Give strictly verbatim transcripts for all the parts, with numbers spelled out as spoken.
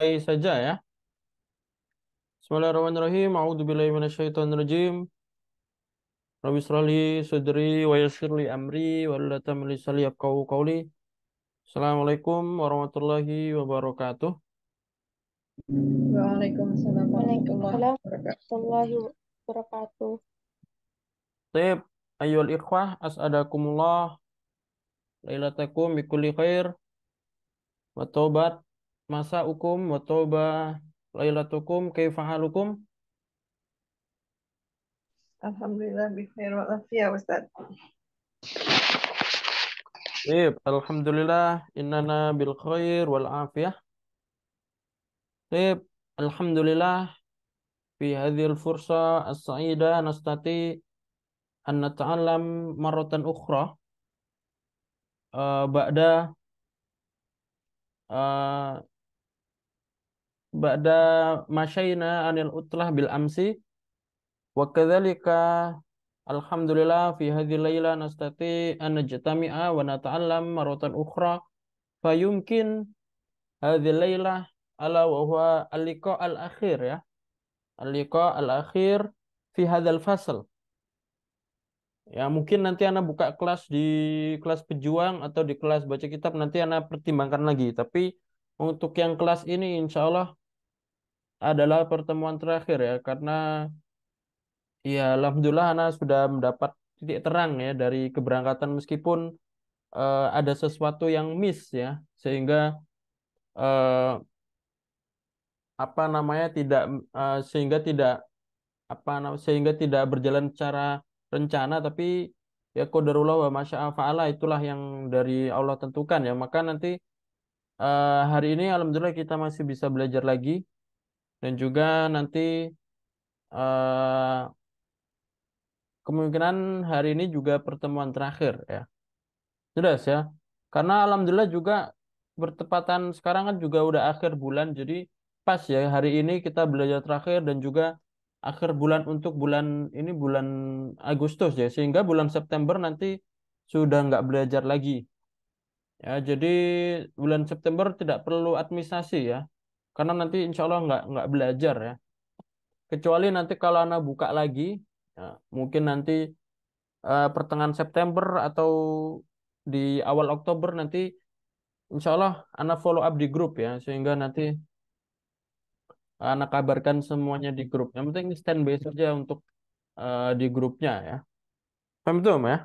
Mulai saja ya. Bismillahirrahmanirrahim. A'udzubillahi minasyaitonirrajim. Rabbi israh li sadri wa yassir li amri wa la tamli sali yafqahu qawli. Assalamualaikum warahmatullahi wabarakatuh. Waalaikumsalam warahmatullahi wabarakatuh. Tip ayyul ikhwah as'adakumullah lailatakum bi kulli khair wa taubat masa hukum wa tauba lailatukum kaifahalukum. Alhamdulillah bi khair wa afiyah Ustaz. Baik, alhamdulillah innana bil khair wal afiyah. Baik, alhamdulillah fi hadhil fursa as-sa'idah nastati an nata'allam marratan ukhra uh, ba'da uh, Ba'da masyayna anil utlah bil amsi wa kadzalika alhamdulillah fi hadhil laila nastati an najtami'a wa nata'allam maratan ukhra fa yumkin hadhil laila ala wa huwa al-liqa' al-akhir ya al-liqa' al-akhir fi hadzal fasl ya. Mungkin nanti ana buka kelas di kelas pejuang atau di kelas baca kitab, nanti ana pertimbangkan lagi, tapi untuk yang kelas ini insyaallah adalah pertemuan terakhir ya, karena ya alhamdulillah ana sudah mendapat titik terang ya dari keberangkatan, meskipun uh, ada sesuatu yang miss ya, sehingga uh, apa namanya tidak uh, sehingga tidak apa sehingga tidak berjalan secara rencana, tapi ya qadarullah wa masya'a fa'ala, itulah yang dari Allah tentukan ya. Maka nanti uh, hari ini alhamdulillah kita masih bisa belajar lagi. Dan juga nanti uh, kemungkinan hari ini juga pertemuan terakhir ya. Jelas ya. Karena alhamdulillah juga bertepatan sekarang kan juga udah akhir bulan. Jadi pas ya hari ini kita belajar terakhir dan juga akhir bulan untuk bulan ini bulan Agustus ya. Sehingga bulan September nanti sudah nggak belajar lagi. Ya, jadi bulan September tidak perlu administrasi ya. Karena nanti insya Allah nggak nggak belajar ya. Kecuali nanti kalau anak buka lagi, ya, mungkin nanti uh, pertengahan September atau di awal Oktober nanti, insya Allah anak follow up di grup ya, sehingga nanti anak kabarkan semuanya di grup. Yang penting standby saja untuk uh, di grupnya ya. Paham itu ya.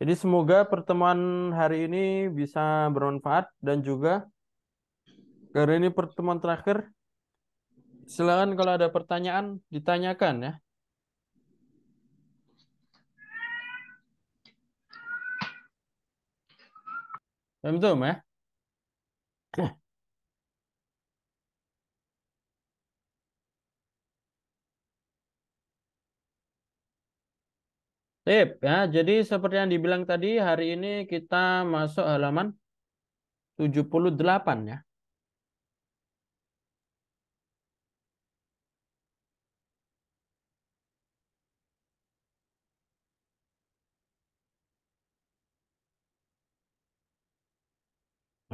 Jadi semoga pertemuan hari ini bisa bermanfaat dan juga karena ini pertemuan terakhir, silakan kalau ada pertanyaan ditanyakan ya. Paham ya? Sip ya. Jadi seperti yang dibilang tadi, hari ini kita masuk halaman tujuh puluh delapan ya.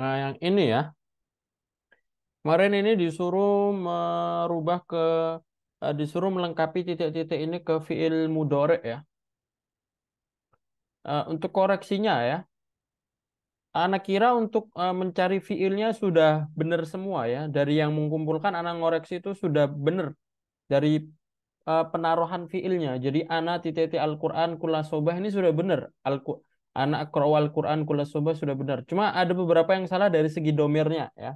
Nah, yang ini ya. Kemarin ini disuruh merubah ke disuruh melengkapi titik-titik ini ke fiil mudhari ya. Untuk koreksinya ya. Anak kira untuk mencari fiilnya sudah benar semua ya. Dari yang mengumpulkan anak ngoreksi itu sudah benar dari penaruhan fiilnya. Jadi ana titik-titik Al-Qur'an kula sobah ini sudah benar. Al-Qur'an anak qrawal Quran kula subah sudah benar. Cuma ada beberapa yang salah dari segi domirnya ya.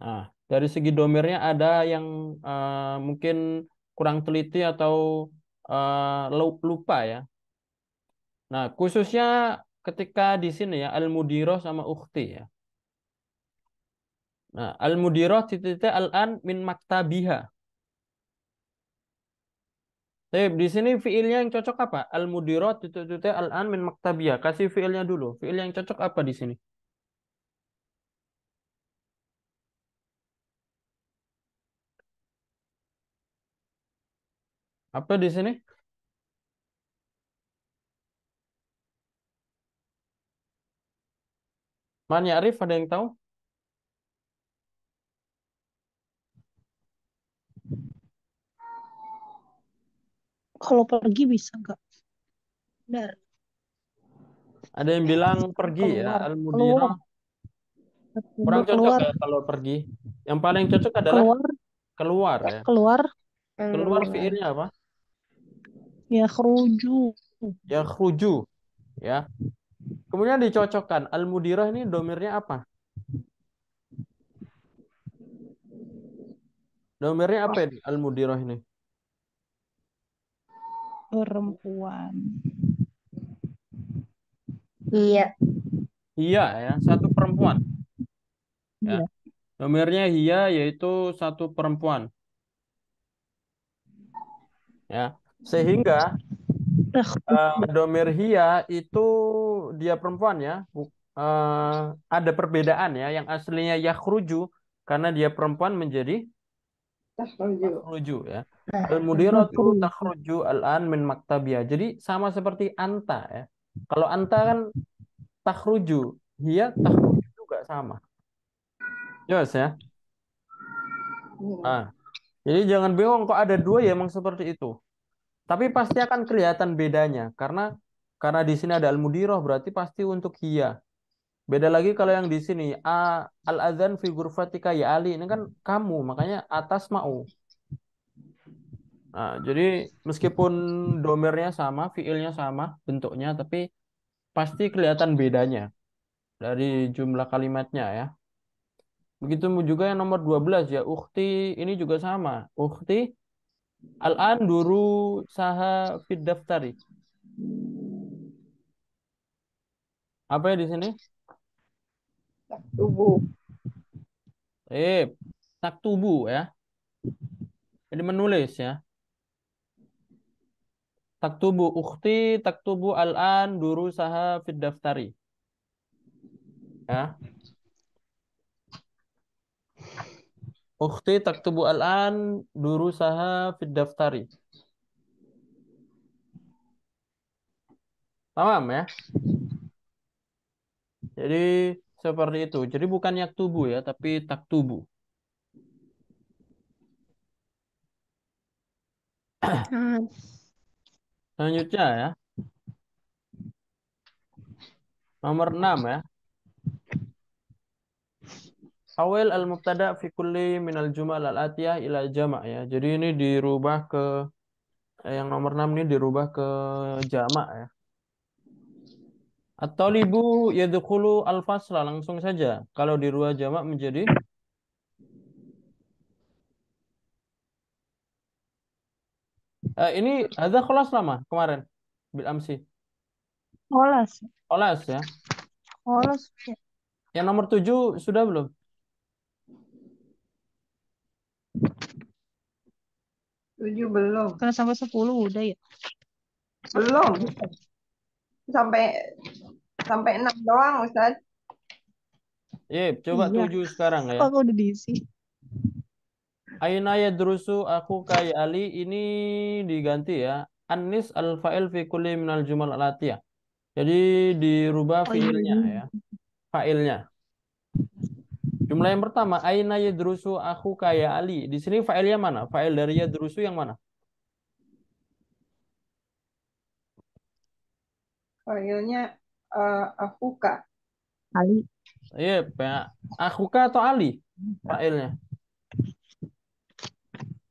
Nah, dari segi domirnya ada yang uh, mungkin kurang teliti atau uh, lupa ya. Nah, khususnya ketika di sini ya al-mudiroh sama ukhti ya. Nah, al-mudiroh titik al-an min maktabiha. Di sini fiilnya yang cocok apa? Al-mudirat titik-titik al-an min maktabiyah. Kasih fiilnya dulu. Fiil yang cocok apa di sini? Apa di sini? Man ya'rif, ada yang tahu? kalau pergi bisa nggak? Benar. Ada yang bilang pergi keluar, ya, Almudina. Kurang cocok ya kalau pergi. Yang paling cocok adalah keluar. Keluar ya. Keluar. Keluar fiilnya apa? Ya khruju. Ya khruju. Ya. Kemudian dicocokkan al-mudirah ini domirnya apa? Domirnya apa ini al-mudirah ini? Perempuan. Iya. Iya ya, satu perempuan. Ya. Iya. Domirnya hiya yaitu satu perempuan. Ya, sehingga uh, domir hiya itu dia perempuan ya. Uh, ada perbedaan ya, yang aslinya yakhruju karena dia perempuan menjadi takhruju ya. Al-mudiratu takhruju al-an min maktabiyah. Jadi sama seperti anta ya. Kalau anta kan takhruju, hiya takhruju juga sama. Jelas ya. Nah, jadi jangan bingung kok ada dua ya emang seperti itu. Tapi pasti akan kelihatan bedanya karena karena di sini ada al-mudirah berarti pasti untuk hiya. Beda lagi kalau yang di sini al-adzan fi ghurfatika ya Ali ini kan kamu makanya atas mau. Nah, jadi meskipun domirnya sama, fiilnya sama bentuknya tapi pasti kelihatan bedanya dari jumlah kalimatnya ya. Begitu juga yang nomor dua belas ya, ukhti ini juga sama. Ukhti al-an duru saha fid daftari. Apa ya di sini? Taktubu. Eh, taktubu ya. Jadi menulis ya. Taktubu ukhti, taktubu al-an duru saha fid daftari. Ya. Ukhti taktubu al-an durusaha fid daftari. Tamam ya. Jadi seperti itu. Jadi bukan yaktubu ya, tapi taktubu. Selanjutnya ya. Nomor enam ya. Awal al-mubtada fi kulli minal jumal al-atiyah ila jama' ya. Jadi ini dirubah ke yang nomor enam ini dirubah ke jama' ya. At-talibu yadkhulu al-fasla langsung saja. Kalau dirubah jama' menjadi eh, ini ada kholas lama kemarin bil amsi. Kholas. Kholas ya. Kholas. Yang nomor tujuh sudah belum? tujuh belum. Karena sampai sepuluh udah ya? Belum. Sampai sampai enam doang, Ustaz. Yep, coba iya. tujuh sekarang ya. Aku udah diisi. Aina yadrusu aku kayak Ali ini diganti ya. Anis al-fa'il fi kulli minal jumal al-atiyah. Jadi dirubah oh, fiilnya iya. ya. Fa'ilnya. Jumlah yang pertama, aina yadrusu aku kaya Ali. Di sini fa'ilnya mana? Fa'il dari yadrusu yang mana? Fa'ilnya uh, akuka. Ali. Iya, yep, ya. Akuka atau Ali? Fa'ilnya.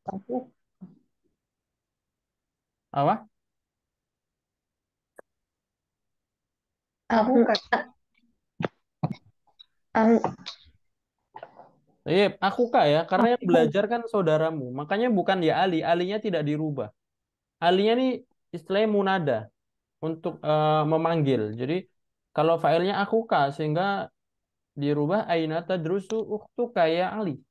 Aku. Apa? Akuka. Aku. Iya, aku kak ya, karena yang belajar kan saudaramu, makanya bukan ya Ali, alinya tidak dirubah. Alinya nih istilahnya munada untuk uh, memanggil. Jadi kalau failnya aku kak, sehingga dirubah aina tadrusu ukhtuka ya Ali.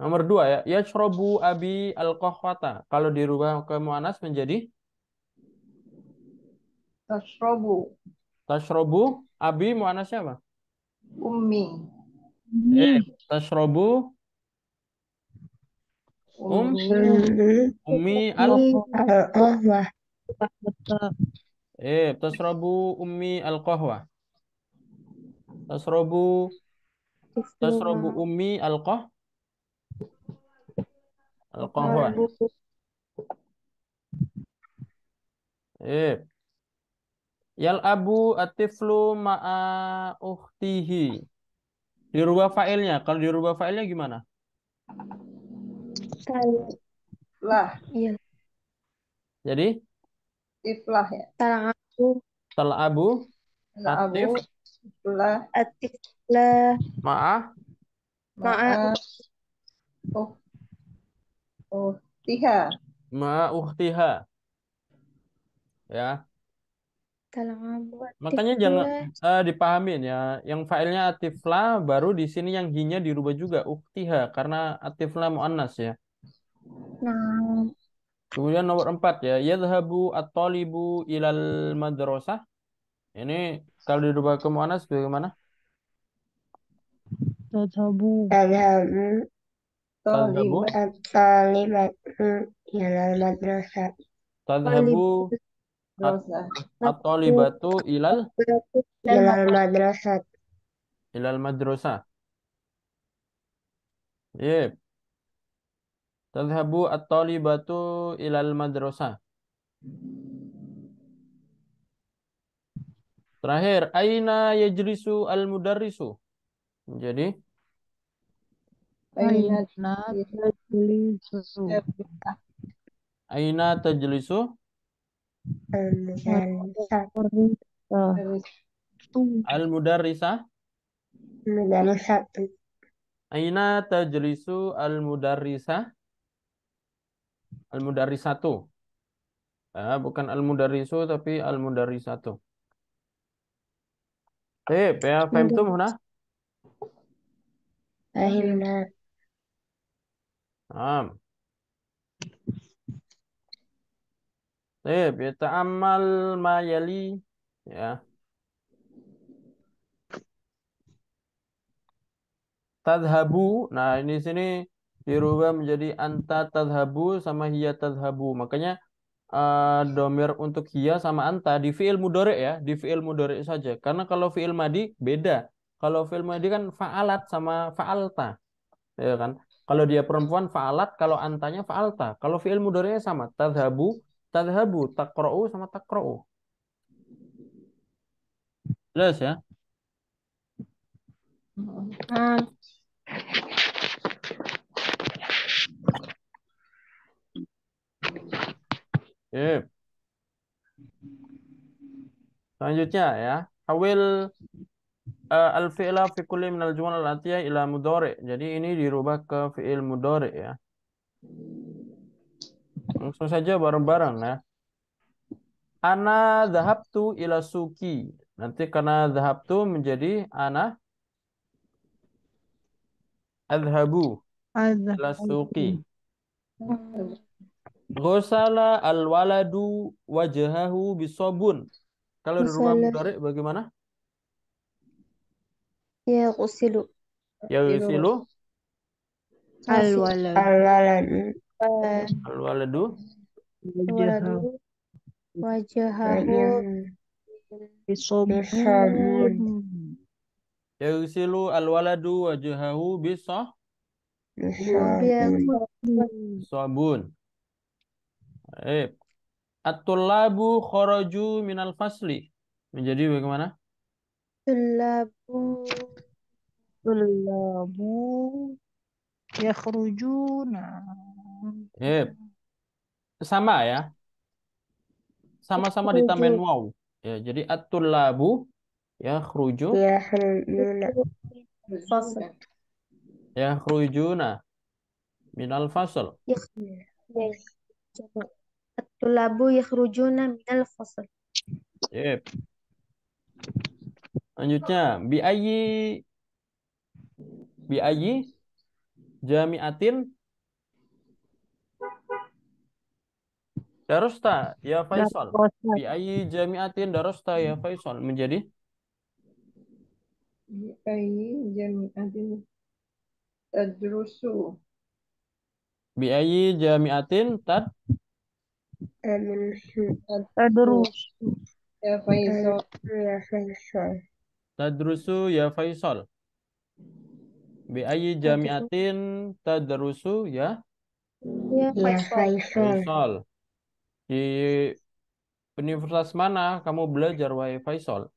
Nomor dua ya, yashrobu abi al-qahwata. Kalau dirubah ke mu'anas menjadi tashrobu. Tashrobu abi mu'anasnya apa? Ummi. Eh, tashrobu um ummi al-qahwa. Eh, tashrobu ummi al-qahwa. Tashrobu tashrobu ummi al-qah al-qahwa. Yep. Yal abu atiflu ma'a ukhtihi. Dirubah failnya. Kalau dirubah failnya gimana? Kal lah. Iya. Jadi iflah ya. Tal abu. Tal abu. Atif. Lah. Atif lah. Ma'a. Ma'a. Oh. Oh. Tiha. Ma'ukhtiha. Ya. Makanya jangan uh, dipahamin ya. Yang failnya atifla baru di sini yang hinya dirubah juga ukhtiha karena atifla muannas ya. Nah. Kemudian nomor empat ya, yadhabu at-talibu ilal madrasah. Ini kalau dirubah ke muannas bagaimana? Yadhabu. Yadhabu. Tadhabu at-talibatu ilal madrasah. Tadhabu at-talibatu ilal ilal madrasah. Ilal madrasah. Yep. Tadhabu at-talibatu ilal madrasah. Terakhir, aina yajlisu al-mudarrisu. Jadi Aina tajlisu. Aina tajlisu. Al-mudarrisa. Al-mudarrisa. Aina tajlisu al-mudarrisa. Al-mudarrisatu. Ah, bukan al-mudarrisu tapi al-mudarrisatu. Eh, ya, fahimtum huna? Fahimna. Naam. Baik, ya ta'ammal ma yali ya. Tadhabu. Nah, ini sini dirubah menjadi anta tadhabu sama hiya tadhabu. Makanya uh, domir untuk hiya sama anta di fi'il mudhari ya, di fi'il mudhari saja. Karena kalau fi'il madi beda. Kalau fi'il madi kan fa'alat sama fa'alta. Ya kan? Kalau dia perempuan fa'alat, kalau antanya fa'alta. Kalau fi'il mudhari'nya sama, tadhabu tadhabu, takra'u sama takra'u. Jelas ya? Hmm. Yep. Selanjutnya ya, hawil uh, al-fi'la fi kulli minal jumal al-atiyah ila mudhari'. Jadi ini dirubah ke fi'il mudhari' ya. Langsung saja bareng-bareng ya. Ana dhahabtu ila suki. Nanti karena dhahabtu menjadi ana adhabu ila suki. Ghusala al-waladu wajhahu bisabun. Kalau dirubah mudhari' bagaimana? Ya ghusilu. Ya ghusilu. Al-waladu. Al-waladu. Al-waladu wajhahu wajhahu bisabun. Yagsilu al-waladu wajhahu bisah sabun. Eh, at-tullabu kharaju minal fasli. Menjadi bagaimana? Tullabu tullabu yakhrujuna. Yep. Sama ya. Sama-sama ditambahin waw. Ya, jadi at-tullabu yakhruju yakhrujuna. Yakhrujuna minal fasl. At-tullabu yakhrujuna minal fasl. Yep. Lanjutnya bi ayyi bi ayyi jami'atin darusta ya Faisal. Bi ayyi jami'atin darusta ya Faisal menjadi bi ayyi jami'atin tadrusu. Bi ayyi jami'atin tad tadrusu ya Faisal. Ya Faisal. Tadrusu ya Faisal. Bi ayyi jami'atin tadrusu ya? Ya Faisal. Faisal. Di Universitas mana kamu belajar, wahai Faisal?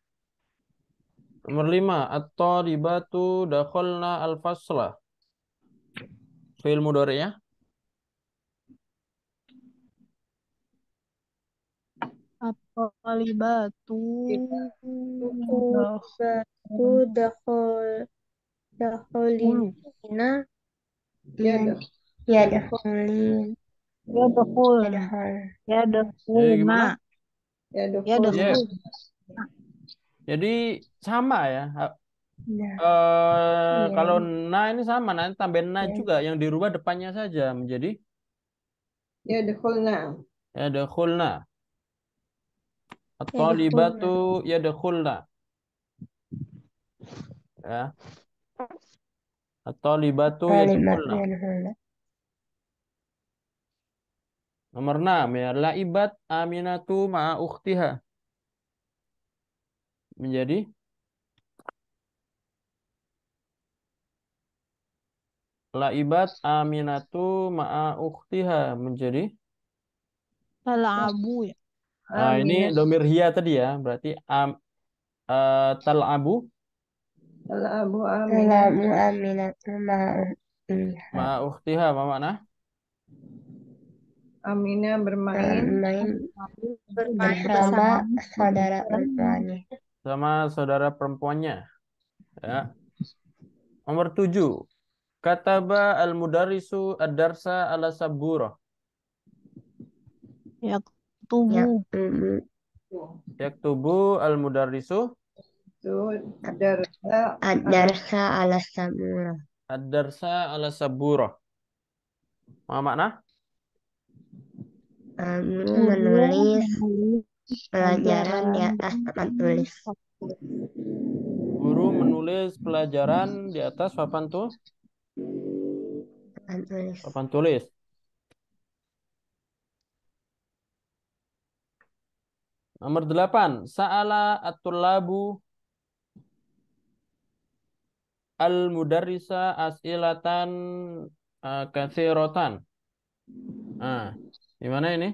Nomor lima, at-thalibatu dakhalna al-fasla. Fi'il mudhari'nya? At-thalibatu dakhalna. Ya, ya dakhalin. Ya dakhul. Ya dakhulna. Ya, ya, yes. Jadi sama ya. ya. E, ya. Kalau na ini sama, nanti tambahin na ya. juga, yang dirubah depannya saja menjadi ya dakhulna. Ya dakhulna. At-thalibatu ya dakhulna. Ya. At-thalibatu ya dakhulna. Nomor enam ya, laibat Aminatu ma'a ukhtiha. Menjadi laibat Aminatu ma'a ukhtiha menjadi talabu ya. Nah, ini domir hiya tadi ya, berarti am uh, talabu talabu Aminatu Aminatu ma'a ukhtiha, apa makna? Aminah bermain, bermain, bermain bersama saudara perempuannya. Sama saudara perempuannya. Ya. Nomor tujuh. Kataba al-mudarisu ad-darsa ala saburah. Yaktubu. Yaktubu al-mudarisu ad-darsa ala saburah. Ad-darsa ala saburah. Apa makna? Um, menulis pelajaran di atas papan tulis. Guru menulis pelajaran di atas papan tuh? Papan tulis. Papan tulis. Nomor delapan, sa'ala at-tullabu al-mudarrisa as'ilatan uh, katsiratan. Ah. Gimana ini?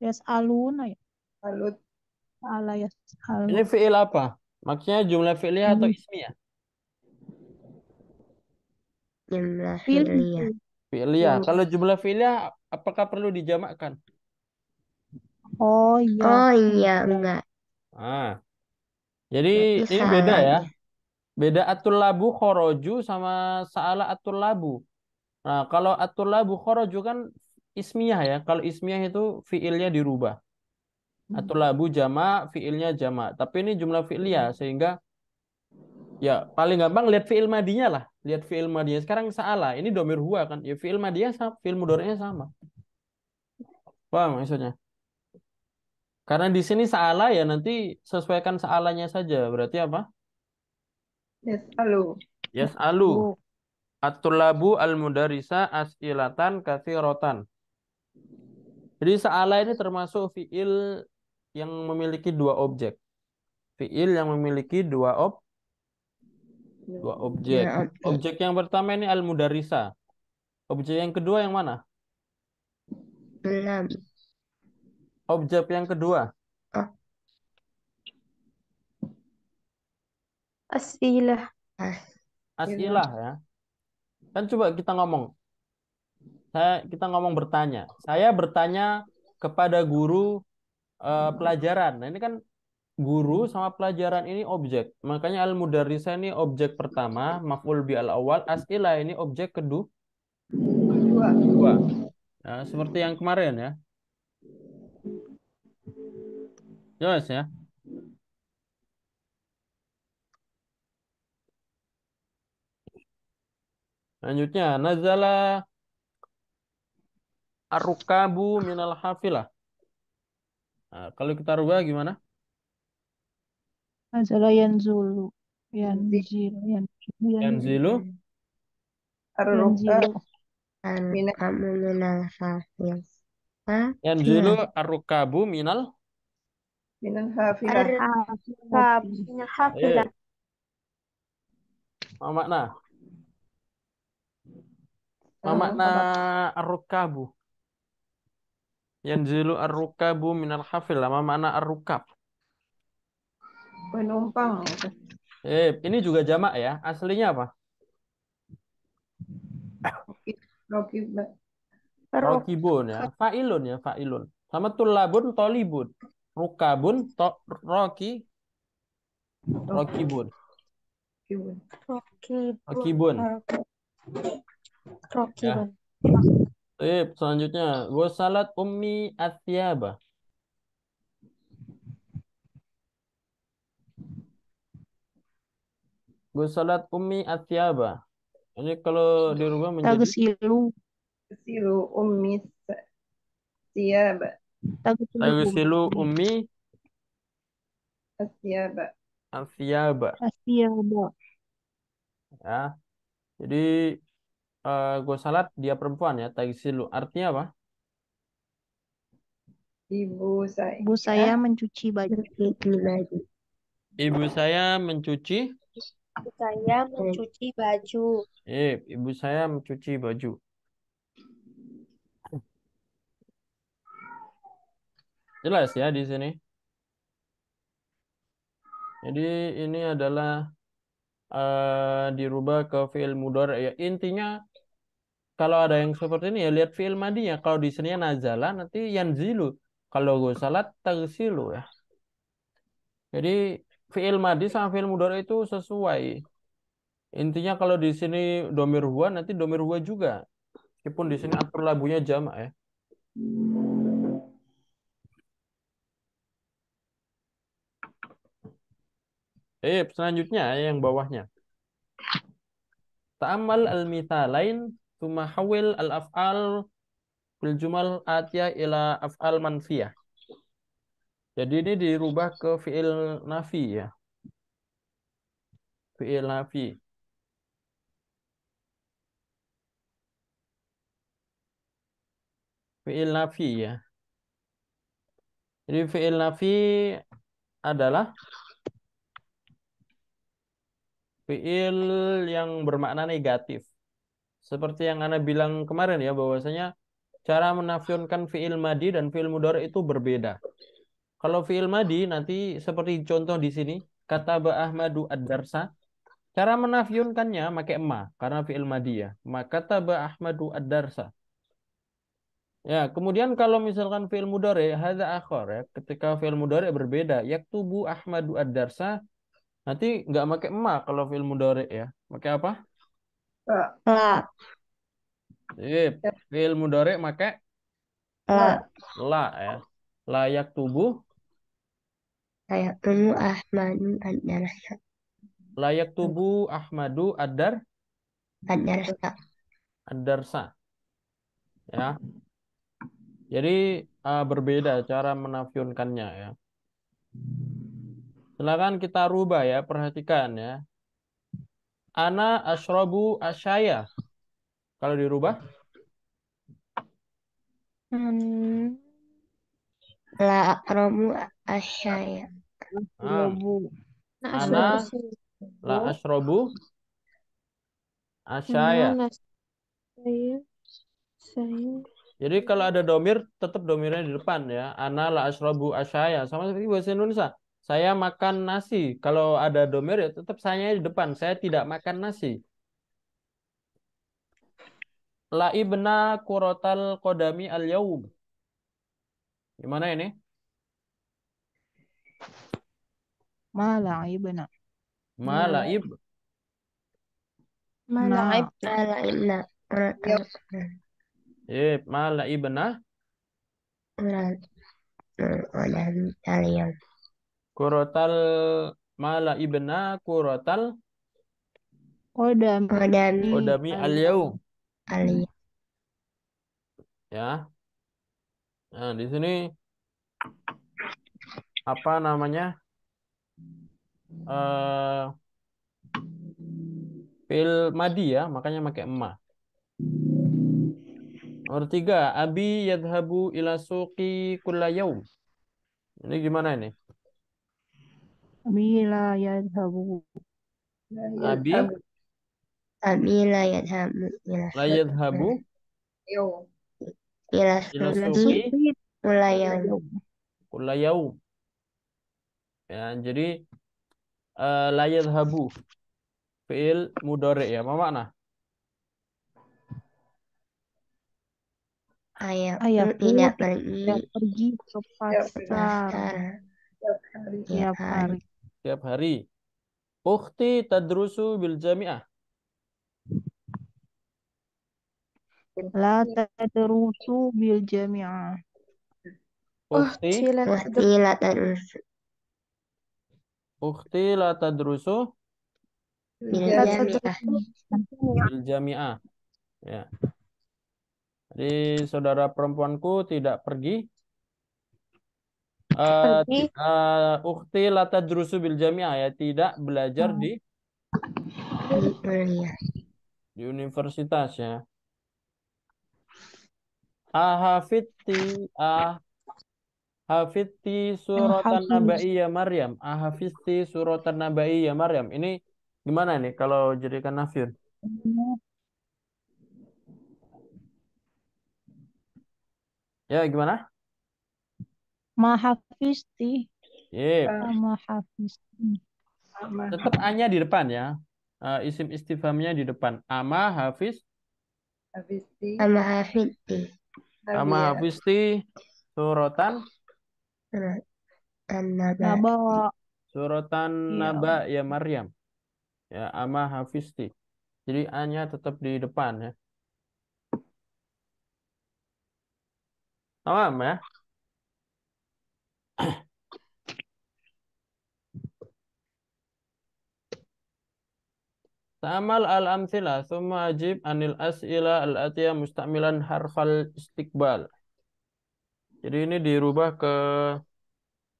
Yes aluna ya. Alut. Ala yes alun. Ini fiil apa? Maksudnya jumlah fi'liyah hmm. atau ismiyah? Jumlah fi'liyah. Fi'liyah. Hmm. Kalau jumlah fi'liyah apakah perlu dijamakkan? Oh iya. Oh iya enggak. Ah. Jadi itu ini salah. Beda ya. Beda at-tullabu khoroju sama sa'ala at-tullabu. Nah, kalau at-tullabu khoroju kan ismiyah ya. Kalau ismiyah itu fiilnya dirubah. At-tullabu jama', fiilnya jama'. Tapi ini jumlah fiilnya sehingga ya paling gampang lihat fiil madinya lah. Lihat fiil madinya. Sekarang sa'ala, ini domir huwa kan. Ya fiil madinya sama, fiil mudhari'nya sama. Paham maksudnya? Karena di sini sa'ala ya nanti sesuaikan sa'alanya saja. Berarti apa? Yes alu. Yes alu. At-tullabu al-mudarisa as'ilatan katsiratan. Jadi sa'ala ini termasuk fi'il yang memiliki dua objek. Fi'il yang memiliki dua ob dua objek. Ya, okay. Objek yang pertama ini al-mudarisa. Objek yang kedua yang mana? Belum. Objek yang kedua. Oh. As'ilah. As'ilah ya. Kan coba kita ngomong. Saya kita ngomong bertanya. Saya bertanya kepada guru uh, pelajaran. Nah, ini kan guru sama pelajaran ini objek. Makanya al-mudarrisa ini objek pertama, maf'ul bi al-awwal, as'ilah ini objek kedua. Kedua. Nah, seperti yang kemarin ya. Jelas ya? Lanjutnya, nazala ar-rukabu minal hafilah. Nah, kalau kita rubah gimana? Nazala yanzulu. Yanzilu. Yanzilu. Ar-rukabu minal hafilah. Yanzilu ar-rukabu minal minal hafilah. Minal hafilah. Apa makna? Apa makna ar-rukabu? Yanzilu ar-rukabu minal hafil. Apa makna ar-rukab? Penumpang. Eh, ini juga jamak ya. Aslinya apa? Rokibun ya. Fa'ilun ya, fa'ilun. Sama tulabun, tolibun. Rukabun, to roki, rokibun. Rokibun. Rokibun. Rokibun. Baik, selanjutnya wasalat ummi athiyaba. Wasalat ummi athiyaba. Ini kalau dirubah menjadi tagsilu tagsilu ummi athiyaba. Tagsilu ummi athiyaba. Athiyaba. Athiyaba. Ya. Jadi Uh, Gosalat dia perempuan ya, tagsilu artinya apa? Ibu saya, ibu saya mencuci baju. Ibu saya mencuci. Ibu saya mencuci baju. Eh, ibu saya mencuci baju. Jelas ya di sini. Jadi ini adalah uh, dirubah ke fi'il mudhari ya. Intinya kalau ada yang seperti ini ya lihat fi'il madinya. Kalau di sini nazala nanti yanzilu. Kalau ghusalat tagsilu ya. Jadi fi'il madi sama fi'il mudhari itu sesuai. Intinya kalau di sini dhamir huwa nanti dhamir huwa juga. Meskipun di sini atur labunya jamak ya. Eh, selanjutnya yang bawahnya. Ta'amal al-mithalain Tuma hawil al-af'al bil jumal atiyah ila af'al manfiyah. Jadi ini dirubah ke fi'il nafi ya. Fi'il nafi. Fi'il nafi ya. Jadi fi'il nafi adalah fi'il yang bermakna negatif. Seperti yang Ana bilang kemarin ya, bahwasanya cara menafsirkan fi'il madi dan fi'il mudhari itu berbeda. Kalau fi'il madi nanti seperti contoh di sini, kataba Ahmadu ad-darsa. Cara menafsirkannya pakai ma karena fi'il madi ya. Ma kataba Ahmadu ad-darsa. Ya, kemudian kalau misalkan fi'il mudhari hadza akhar ya, ketika fi'il mudhari berbeda, yaktubu Ahmadu ad-darsa nanti nggak pakai ma kalau fi'il mudhari ya. Pakai apa? La. Sip. Fi'il mudhari pakai la. La ya. Layak tubuh. Layak tubuh Ahmadu ad-darsa. Layak tubuh Ahmadu ad-dar. Ad-darsa. Ad-darsa. Ya. Jadi uh, berbeda cara menafyunkannya ya. Silakan kita rubah ya, perhatikan ya. Ana ashrobu asyaya. Kalau dirubah? Hmm. La ashrobu asyaya. Ah. Ana la ashrobu asyaya. Jadi kalau ada domir, tetap domirnya di depan ya. Ana la ashrobu asyaya. Sama seperti bahasa Indonesia. Saya makan nasi. Kalau ada domir ya tetap saya di depan. Saya tidak makan nasi. Laibna kurotal kodami al-yaum. Gimana ini? Ma laibna. Ma laib. Ma laibna. Eh, ma laibna. Kodami al-yaum. Kurotal mala ibna kurotal kodami kodami, kodami al-yaum al ya. Nah di sini apa namanya uh, fil madi ya, makanya pakai emma. Nomor tiga, abi yadhabu ila suqi kulla yaum. Ini gimana ini? Abi la yadhabu. Abi Abi la yadhabu. La yadhabu. Yo. Ila suqi Kula yaum. Kula yaum. Ya, jadi uh, la yadhhabu fi'il mudhari ya, apa makna? Ayah, Ayah tidak pergi. Tidak pergi ke pasar. Tiap hari. Tiap hari. Tiap hari. Ukhti tadrusu bil jami'ah. La tadrusu bil jami'ah. Ukhti la tadrusu. Ukhti la tadrusu bil jami'ah. Ya. Jadi saudara perempuanku tidak pergi. Uh, uh, Ukhti la tadrusu bil jami'ah ya, tidak belajar di di universitas ya. Ahafidti ah hafidti suratan nabaiyya Maryam. Ahafidti suratan nabaiyya Maryam. Ini gimana nih kalau jadikan nafir? Ya, gimana? Mahafizti. Yep. Uh, Mahafizti. Tetap A-nya di depan ya. Uh, isim istifhamnya di depan. Ama hafiz. Hafizti. Ama hafizti. Ama hafizti. Suratan. Suratan naba. Suratan naba ya Maryam. Ya, ama hafizti. Jadi A-nya tetap di depan ya. Tamam ya. Ta'amal al-amthilah, thumma ajib anil as'ila al-atiyah mustamilan harfal istiqbal. Jadi ini dirubah ke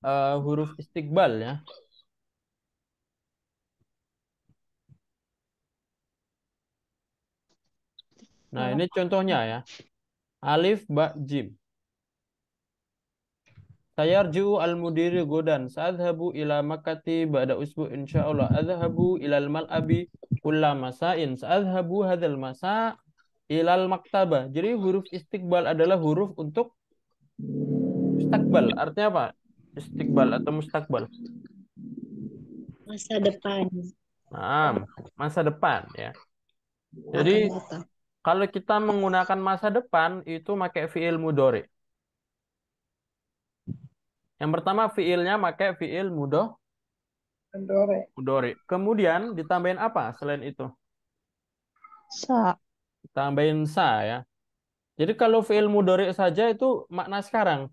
uh, huruf istiqbal ya. Nah ini contohnya ya. Alif, ba, jim. Sayarji'u al-mudiri godan. Sa'adhabu ila makati ba'da usbu insya'Allah. Adhabu ilal mal'abi kulla masa'in. Sa'adhabu hadal masa' ilal maktabah. Jadi huruf istiqbal adalah huruf untuk mustakbal. Artinya apa? Istiqbal atau mustakbal? Masa depan. Nah, masa depan ya. Jadi kalau kita menggunakan masa depan itu pakai fi'il mudhari. Yang pertama fiilnya pakai fiil mudoh. Mudhari. Mudhari. Kemudian ditambahin apa selain itu? Sa. Tambahin sa ya. Jadi kalau fiil mudhari saja itu makna sekarang.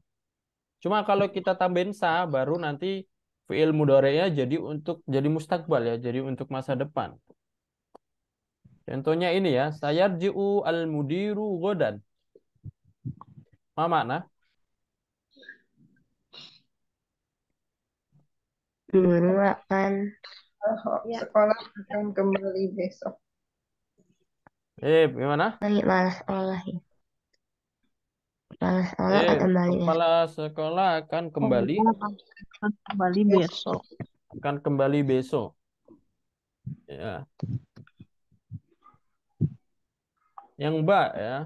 Cuma kalau kita tambahin sa baru nanti fiil mudhari'nya jadi untuk jadi mustakbal ya, jadi untuk masa depan. Contohnya ini ya, sayarji'u al-mudiru godan. Apa makna? Guru akan sekolah akan kembali besok. Eh, gimana? Kepala sekolah. Kepala sekolah akan kembali. Kepala sekolah akan kembali. Akan kembali besok. Akan kembali besok. Ya. Yang ba ya.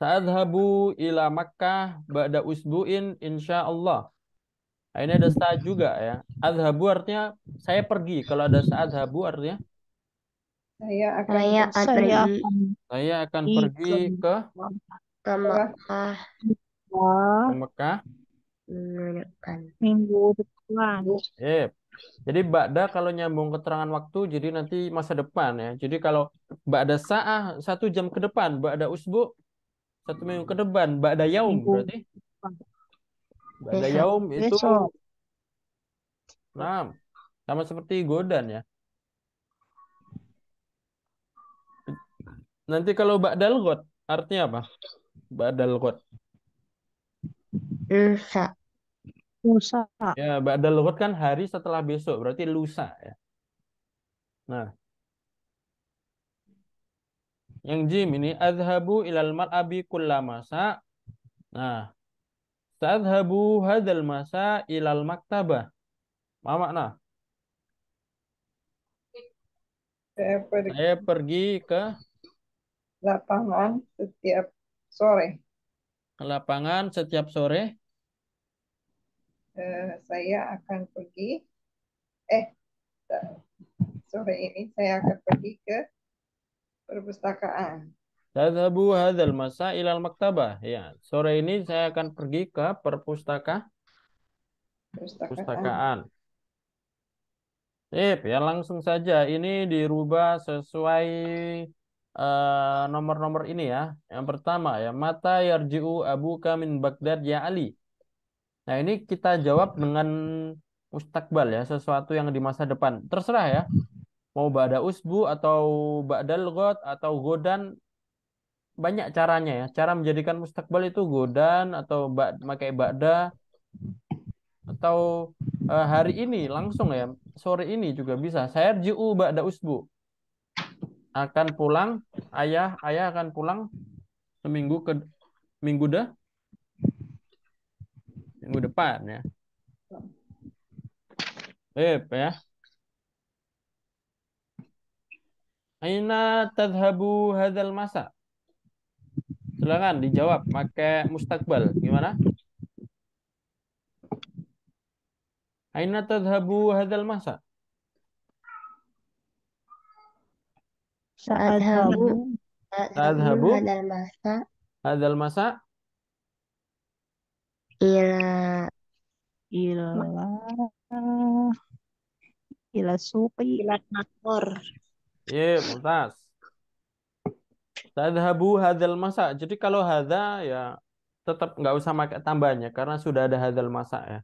Sa'adhabu ila Makkah ba'da usbu'in insya'Allah. Nah, ini ada saat juga ya. Adhabu artinya saya pergi. Kalau ada saat adhabu artinya saya akan saya akan saya pergi, saya akan pergi ke ke Mekah. Ke Mekah. Minggu depan. Yep. Jadi ba'da kalau nyambung keterangan waktu jadi nanti masa depan ya. Jadi kalau ba'da sa'ah satu jam ke depan, ba'da usbu satu minggu ke depan, ba'da yaum berarti ba'da yaum itu nah, sama seperti godan ya. Nanti kalau ba'dal ghad artinya apa? Ba'dal ghad. Lusa. Lusa. Ya, ba'dal ghad kan hari setelah besok, berarti lusa ya. Nah. Yang jim ini adhabu ilal mar'abi kullamasa. Nah, tadhabu hadal masa ilal maktabah. Apa makna? Saya pergi, saya pergi ke lapangan setiap sore. ke lapangan setiap sore? Uh, saya akan pergi, eh sore ini saya akan pergi ke perpustakaan. Tadhabu hadzal masa ilal maktabah. Ya, sore ini saya akan pergi ke perpustaka. perpustakaan. Perpustakaan. Sip, ya langsung saja ini dirubah sesuai nomor-nomor uh, ini ya. Yang pertama ya, mata yarji'u abuka min Baghdad ya Ali. Nah, ini kita jawab dengan mustakbal ya, sesuatu yang di masa depan. Terserah ya. Mau ba'da usbu atau ba'dal ghad atau godan, banyak caranya ya. Cara menjadikan mustakbal itu godan atau pakai ba'da atau uh, hari ini langsung ya. Sore ini juga bisa. Saya ji'u ba'da usbu. Akan pulang, ayah, ayah akan pulang seminggu ke minggu dah. minggu depan ya. Sip ya. Aina tadhabu hadzal masa? Silakan dijawab pakai mustakbal. Gimana? Aina tadhabu hadzal masa? Sa'adhabu Sa'adhabu hadzal masa? Hadzal masa? Ila ila ila suqi ila kantor. Ya, mumtaz. Tadhabu hadzal masa. Jadi kalau hadza ya tetap nggak usah pakai tambahnya karena sudah ada hadzal masa ya.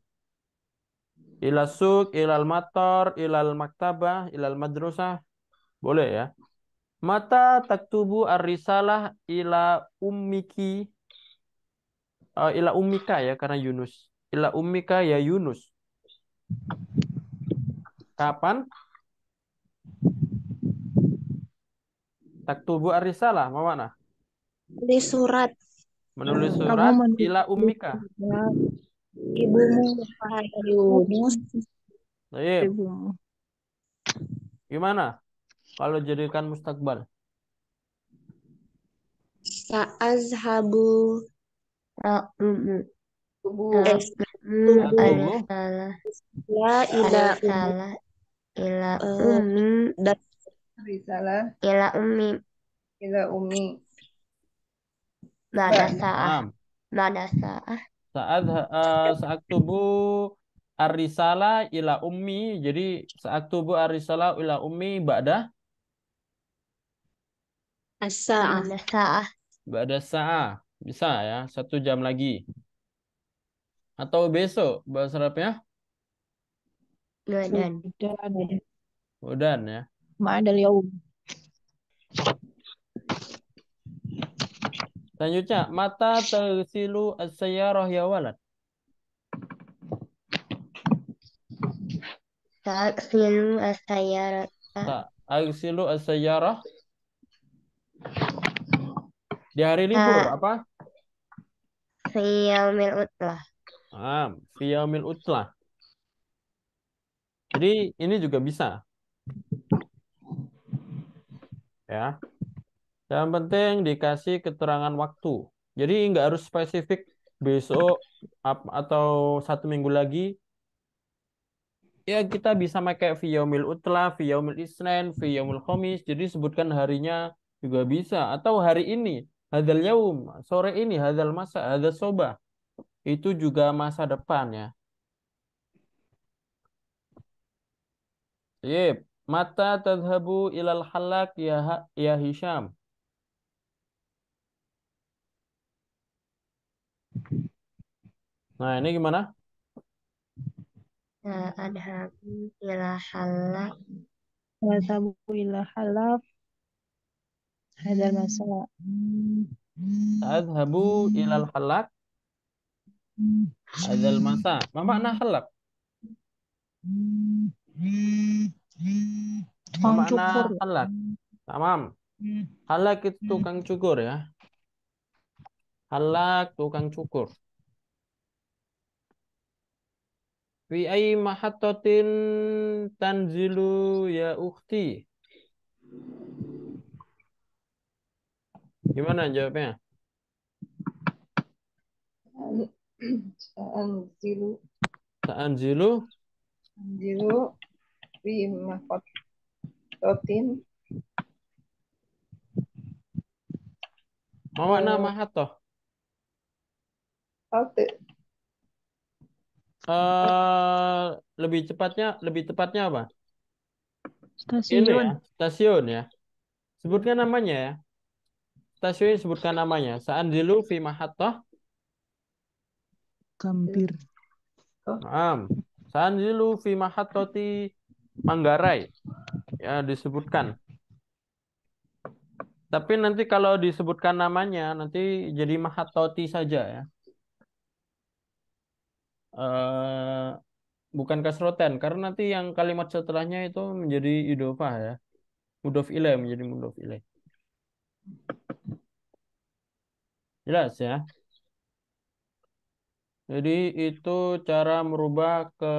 Ila suq, ilal mator, ilal maktabah, ilal madrasah. Boleh ya. Mata taktubu ar-risalah ila ummiki. Uh, ila ummika ya karena Yunus. Ila ummika ya Yunus. Kapan? Taktubu ar-risalah, mana? Menulis surat. Menulis surat menulis ila ummika. Ibumu Yunus. Ibu. Gimana? Kalau jadikan mustakbal? Sa'azhabu Uh, uh, uh, ya ila salah ila umi dan risalah ila umi ila umi ba'da sa'ah ba'da sa'ah saat saat tubuh ar-risalah ila ummi, jadi saat tubuh ar-risalah ila ummi ba'da as-sa'ah ba'da sa'ah. Bisa ya, satu jam lagi. Atau besok, bahasa Arabnya? Godan. Godan ya. Ma'adal yaum. Selanjutnya, mata tersilu as-sayyarah ya walad. Ta'silu as-sayyarah. Ta'silu as-sayyarah. Di hari libur apa? Fi yaumil utlah. Ah, fi yaumil utlah. Jadi ini juga bisa. Ya. Yang penting dikasih keterangan waktu. Jadi nggak harus spesifik besok atau satu minggu lagi. Ya kita bisa pakai fi yaumil utlah, fi yaumil isnin, fi yaumil khamis. Jadi sebutkan harinya juga bisa. Atau hari ini. Hadzal yaum, sore ini, hadzal masa, hadzal soba. Itu juga masa depan ya. Yep. Mata tadhabu ilal halak ya, ya Hisham. Nah, ini gimana? Tadhabu ilal halak. Tadhabu ilal halak. Hadzal masa. Tadhabu ilal halak. Hadzal masa. Ma makna halak? Ma makna halak? Tamam. Halak itu tukang cukur ya. Halak tukang cukur. Fi ay mahattatin tanzilu ya ukhti. Gimana jawabnya? Anzilu Anzilu Anzilu fi mahatotin. Mawa nama hatoh. Uh, lebih cepatnya, lebih tepatnya apa? Stasiun. Ya? Stasiun ya. Sebutkan namanya ya. Stasiun sebutkan namanya. Sa'anzilu fi mahattah. Kampir. Naam. Sa'anzilu fi mahattati Manggarai. Ya, disebutkan. Tapi nanti kalau disebutkan namanya nanti jadi mahattati saja ya. Uh, bukan kasroten karena nanti yang kalimat setelahnya itu menjadi idhofah ya, mudhof ilaih menjadi mudhof ilaih. Jelas ya. Jadi itu cara merubah ke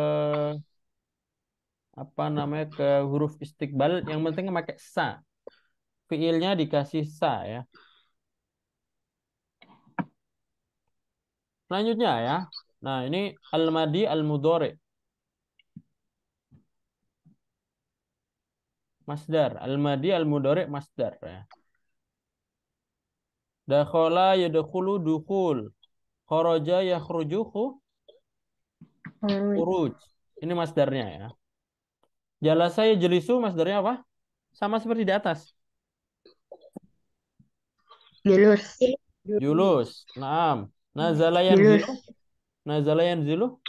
apa namanya ke huruf istiqbal. Yang penting memakai sa, fiilnya dikasih sa ya. Selanjutnya ya. Nah, ini al-madi al-mudhari. Masdar, al-madi al-mudhari masdar ya. Dakhala yadkhulu dukhul. Kharaja yakhruju khuruj. Ini masdarnya ya. Jalasa yajlisu masdarnya apa? Sama seperti di atas. Julus. Julus. Naam. Nazala yanzilu. Nazala yanzilu.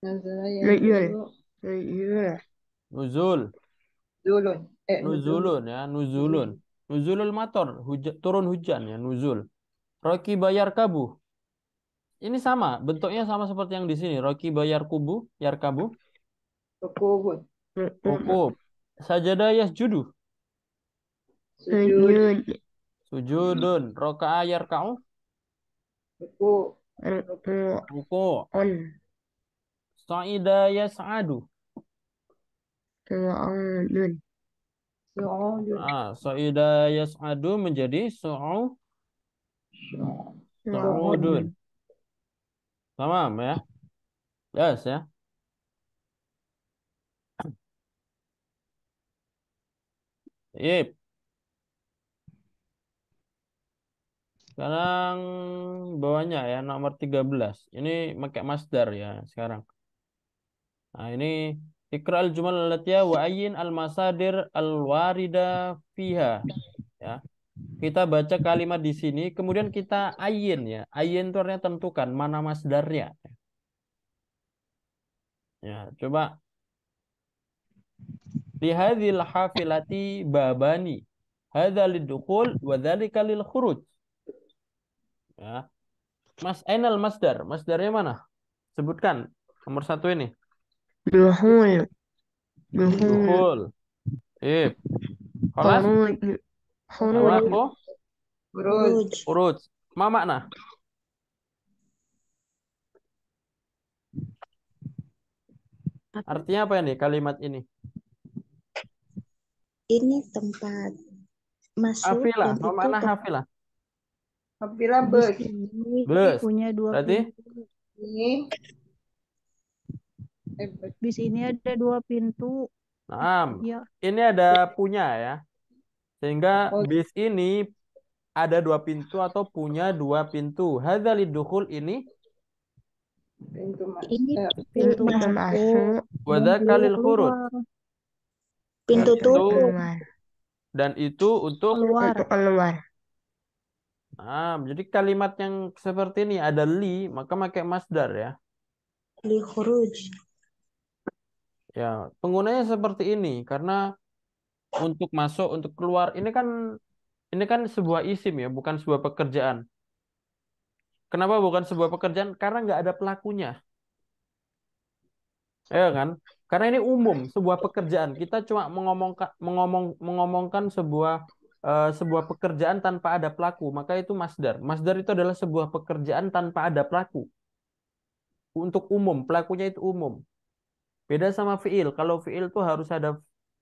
Nazala yanzilu. Nuzul. Nuzulun. Eh, nuzulun ya, nuzulun. Nuzulul mator, hujan, turun hujan ya, nuzul. Roki bayar kabu. Ini sama, bentuknya sama seperti yang di sini. Roki bayar kubu, yar kabu. Rukub. Rukub. Sajada yasjudu. Sujud. Sujudun. Roka'a yar ka'u. Ruku. Ruku. Ruku. Sa'ida yas'adu. Su'udun. Su'udun. Ah, sa'ida yas'adu menjadi su'u. Su'udun. Tamam ya. Yes ya. Yep. Sekarang bawahnya ya nomor tiga belas. Ini pakai masdar ya sekarang. Nah, ini ikra'al jumal allati wa ayyin al masadir al warida fiha ya. Kita baca kalimat di sini kemudian kita ayyin ya. Ayyin itu artinya tentukan mana masdarnya. Ya, coba. Li hadzal hafilati babani. Hadza lidukhul wa dzalika lil khuruj. Ya. Mas Ainal masdar, masdarnya mana? Sebutkan nomor satu ini. Dukhul. Dukhul. Eh. Khalas. Khuruj. Khuruj. Ma makna? Artinya apa ini kalimat ini? Ini tempat masuk. Hafilah, ma makna hafilah? Hafilah bus. Bus. Punya dua berarti? Pintu. Ini. Bis ini ada dua pintu. Nah, ya. Ini ada punya ya. Sehingga oh. Bis ini ada dua pintu atau punya dua pintu. Hadza lidukhul ini. Pintu masuk. Ini pintu masuk. Wa dzaka lil khuruj. Pintu tutup. Dan itu untuk keluar. keluar. Nah, jadi kalimat yang seperti ini ada li, maka pakai masdar ya. Li khuruj. Ya, penggunanya seperti ini karena untuk masuk, untuk keluar ini kan ini kan sebuah isim ya, bukan sebuah pekerjaan. Kenapa bukan sebuah pekerjaan? Karena nggak ada pelakunya. Ya kan? Karena ini umum, sebuah pekerjaan. Kita cuma mengomongkan mengomong mengomongkan sebuah sebuah pekerjaan tanpa ada pelaku, maka itu masdar. Masdar itu adalah sebuah pekerjaan tanpa ada pelaku. Untuk umum, pelakunya itu umum. Beda sama fiil. Kalau fiil itu harus ada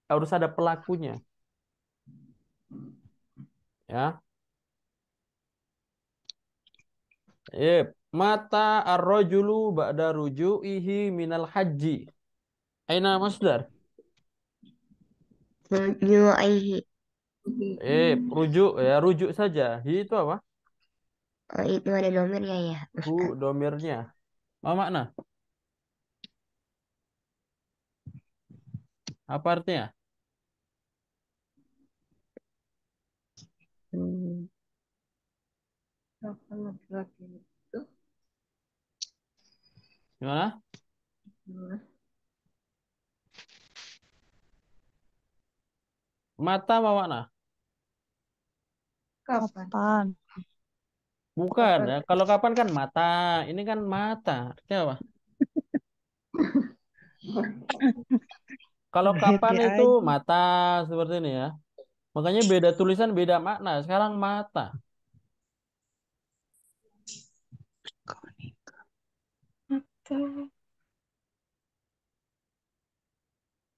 harus ada pelakunya. Ya. Yep. Mata ar-rajulu ba'da ruju'ihi minal haji. Aina masdar? Ruju'ihi. Eh, rujuk ya, rujuk saja. Hi itu apa? Oh, itu ada domirnya ya. Bu, domirnya. Apa makna? Apa artinya? Hmm. Gimana? Mata apa makna? Kapan? Bukan ya. Kalau kapan kan mata. Ini kan mata. Artinya apa? Kalau kapan itu mata seperti ini ya. Makanya beda tulisan beda makna. Sekarang mata. Mata.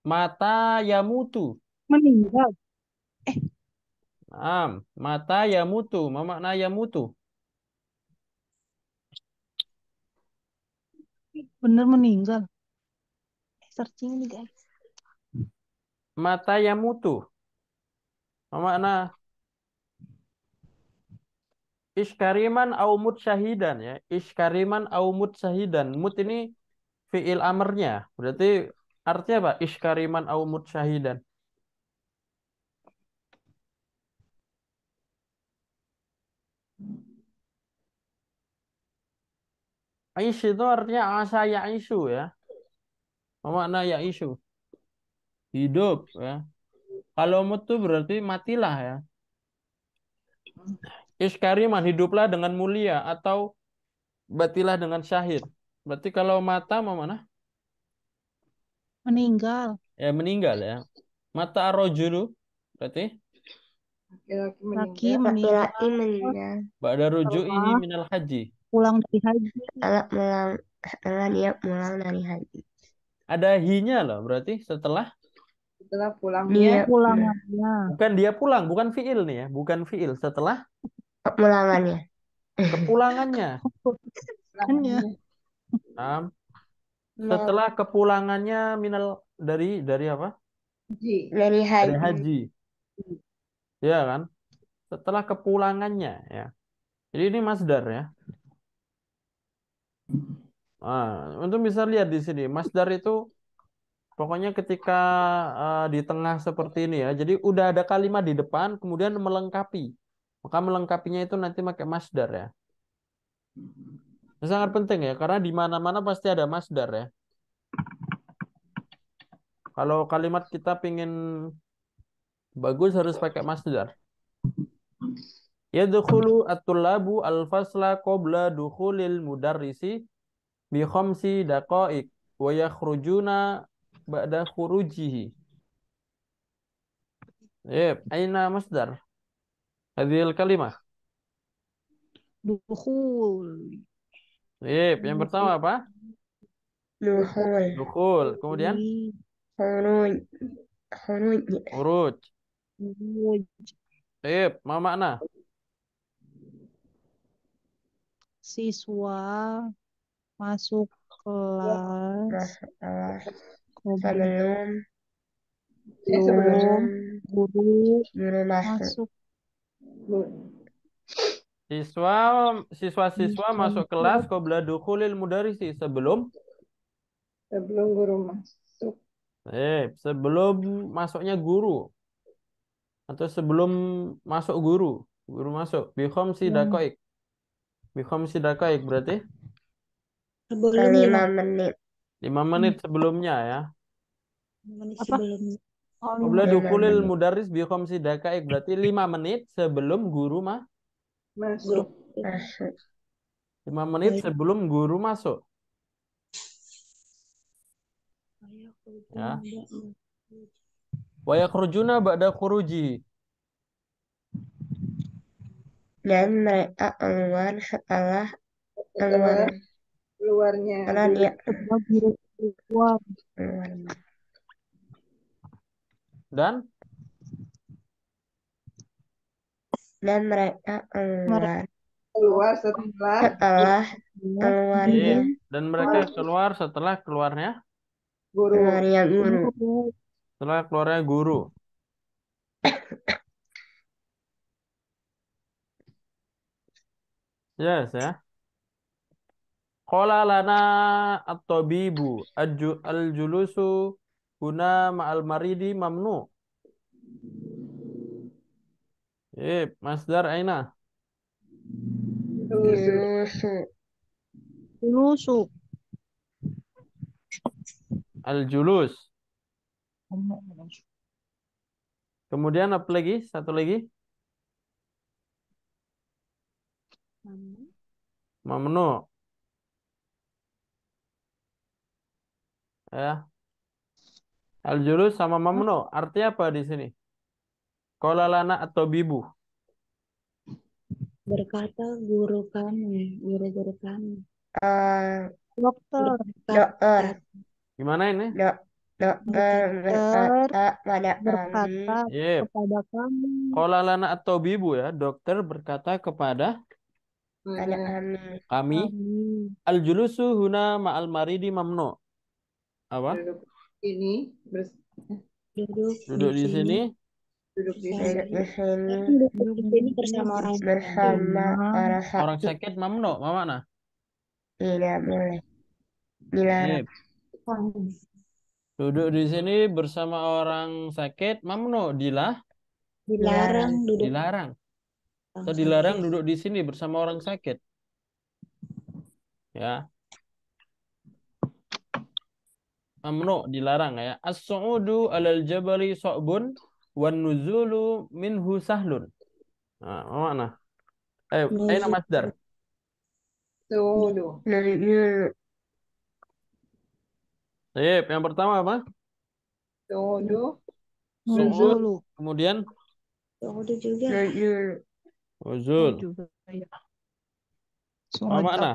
Mata yamutu. Meninggal. Eh. Am, mata yamutu, makna yamutu. Bener meninggal. Searching nih, guys. Mata yamutu. Makna iskariman au mutsyahidan ya. Iskariman au mutsyahidan. Mut ini fiil amarnya. Berarti artinya apa? Iskariman au mutsyahidan. Aish itu artinya asa yaishu ya. Makna yaishu. Hidup ya. Kalau mutu berarti matilah ya. Iskariman hiduplah dengan mulia atau batilah dengan syahid. Berarti kalau mata mana? Meninggal. Ya meninggal ya. Mata ar-rajulu berarti laki meninggal. Laki meninggal. Ba'da ruju'ihi minal haji. Pulang dari haji. Setelah dia pulang dari haji. Ada hinya loh berarti setelah setelah pulang dia, dia pulang. Bukan dia pulang, bukan fiil nih ya, bukan fiil setelah kepulangannya. Kepulangannya. Kepulangannya. Nah, setelah kepulangannya minal dari dari apa? Haji. Dari haji. Dari haji. Ya kan? Setelah kepulangannya ya. Jadi ini masdar ya. Nah, untuk bisa lihat di sini masdar itu pokoknya ketika uh, di tengah seperti ini ya. Jadi udah ada kalimat di depan kemudian melengkapi. Maka melengkapinya itu nanti pakai masdar ya. Ini sangat penting ya karena di mana-mana pasti ada masdar ya. Kalau kalimat kita pingin bagus harus pakai masdar. Yadkhulu at-tullabu al-fasla qabla dukhulil mudarrisi bi khamsi daqaiq wa yakhrujuna ba'da khurujihi. Yep, aina masdar hadhil kalimah? Dukhul. Yep, yang pertama apa? Dukhul. Dukhul. Kemudian khuruj. Khuruj. Khuruj. Yep, ma makna? Siswa masuk kelas sebelum sebelum guru guru masuk. Siswa siswa siswa masuk kelas qabla dukhulil mudarrisi sebelum sebelum guru masuk. Eh, sebelum masuknya guru atau sebelum masuk guru guru masuk bi khamsi daqaiq. Bikom sidakaik berarti? Sebelum lima menit. lima menit sebelumnya ya. lima menit sebelumnya. Qabla dukhulil mudarris bikom sidakaik berarti lima menit sebelum guru mah masuk. lima menit sebelum guru masuk. Ya. Wa yakhrujuna ba'da khuruji. Dan mereka keluar setelah keluar keluarnya karena dia keluar dan dan mereka keluar keluar setelah setelah keluarnya. Dan mereka keluar setelah keluarnya guru. Keluarnya guru. Setelah keluarnya guru. Yes ya. Qala lana at-tabibu al-julusu huna ma'al maridi mamnu. Eh, masdar aina? Julusu. Julusu. Al-julus. Kemudian apa lagi? Satu lagi. Mamnu. Ya. Al-julus sama mamnu. Artinya apa di sini? Qala lana at-tabibu. Berkata guru kami, guru-guru kami. Uh, dokter. Dokter. Gimana ini? Dok, dokter berkata pada kami. Yep. Kepada kami. Qala lana at-tabibu ya, dokter berkata kepada kami. Kami. Al-julusu huna ma'al maridi mamnu. Apa? Duduk ini bers... duduk, duduk di sini. Duduk di sini. Duduk di sini bersama orang bersama orang sakit. Orang sakit mamnu, mana? Tidak boleh. Dilarang. Duduk di sini bersama orang sakit mamnu, dilah. Dilarang duduk. Dilarang. Atau dilarang duduk di sini bersama orang sakit. Ya. Mamnu dilarang ya. As-su'udu 'alal jabali sa'bun wan nuzulu minhu sahlun. Nah, mana? Eh, aina masdar. Su'udu. Baik, yang pertama apa? Su'udu. Nuzulu. Kemudian su'udu juga. Nuzul. Apa makna?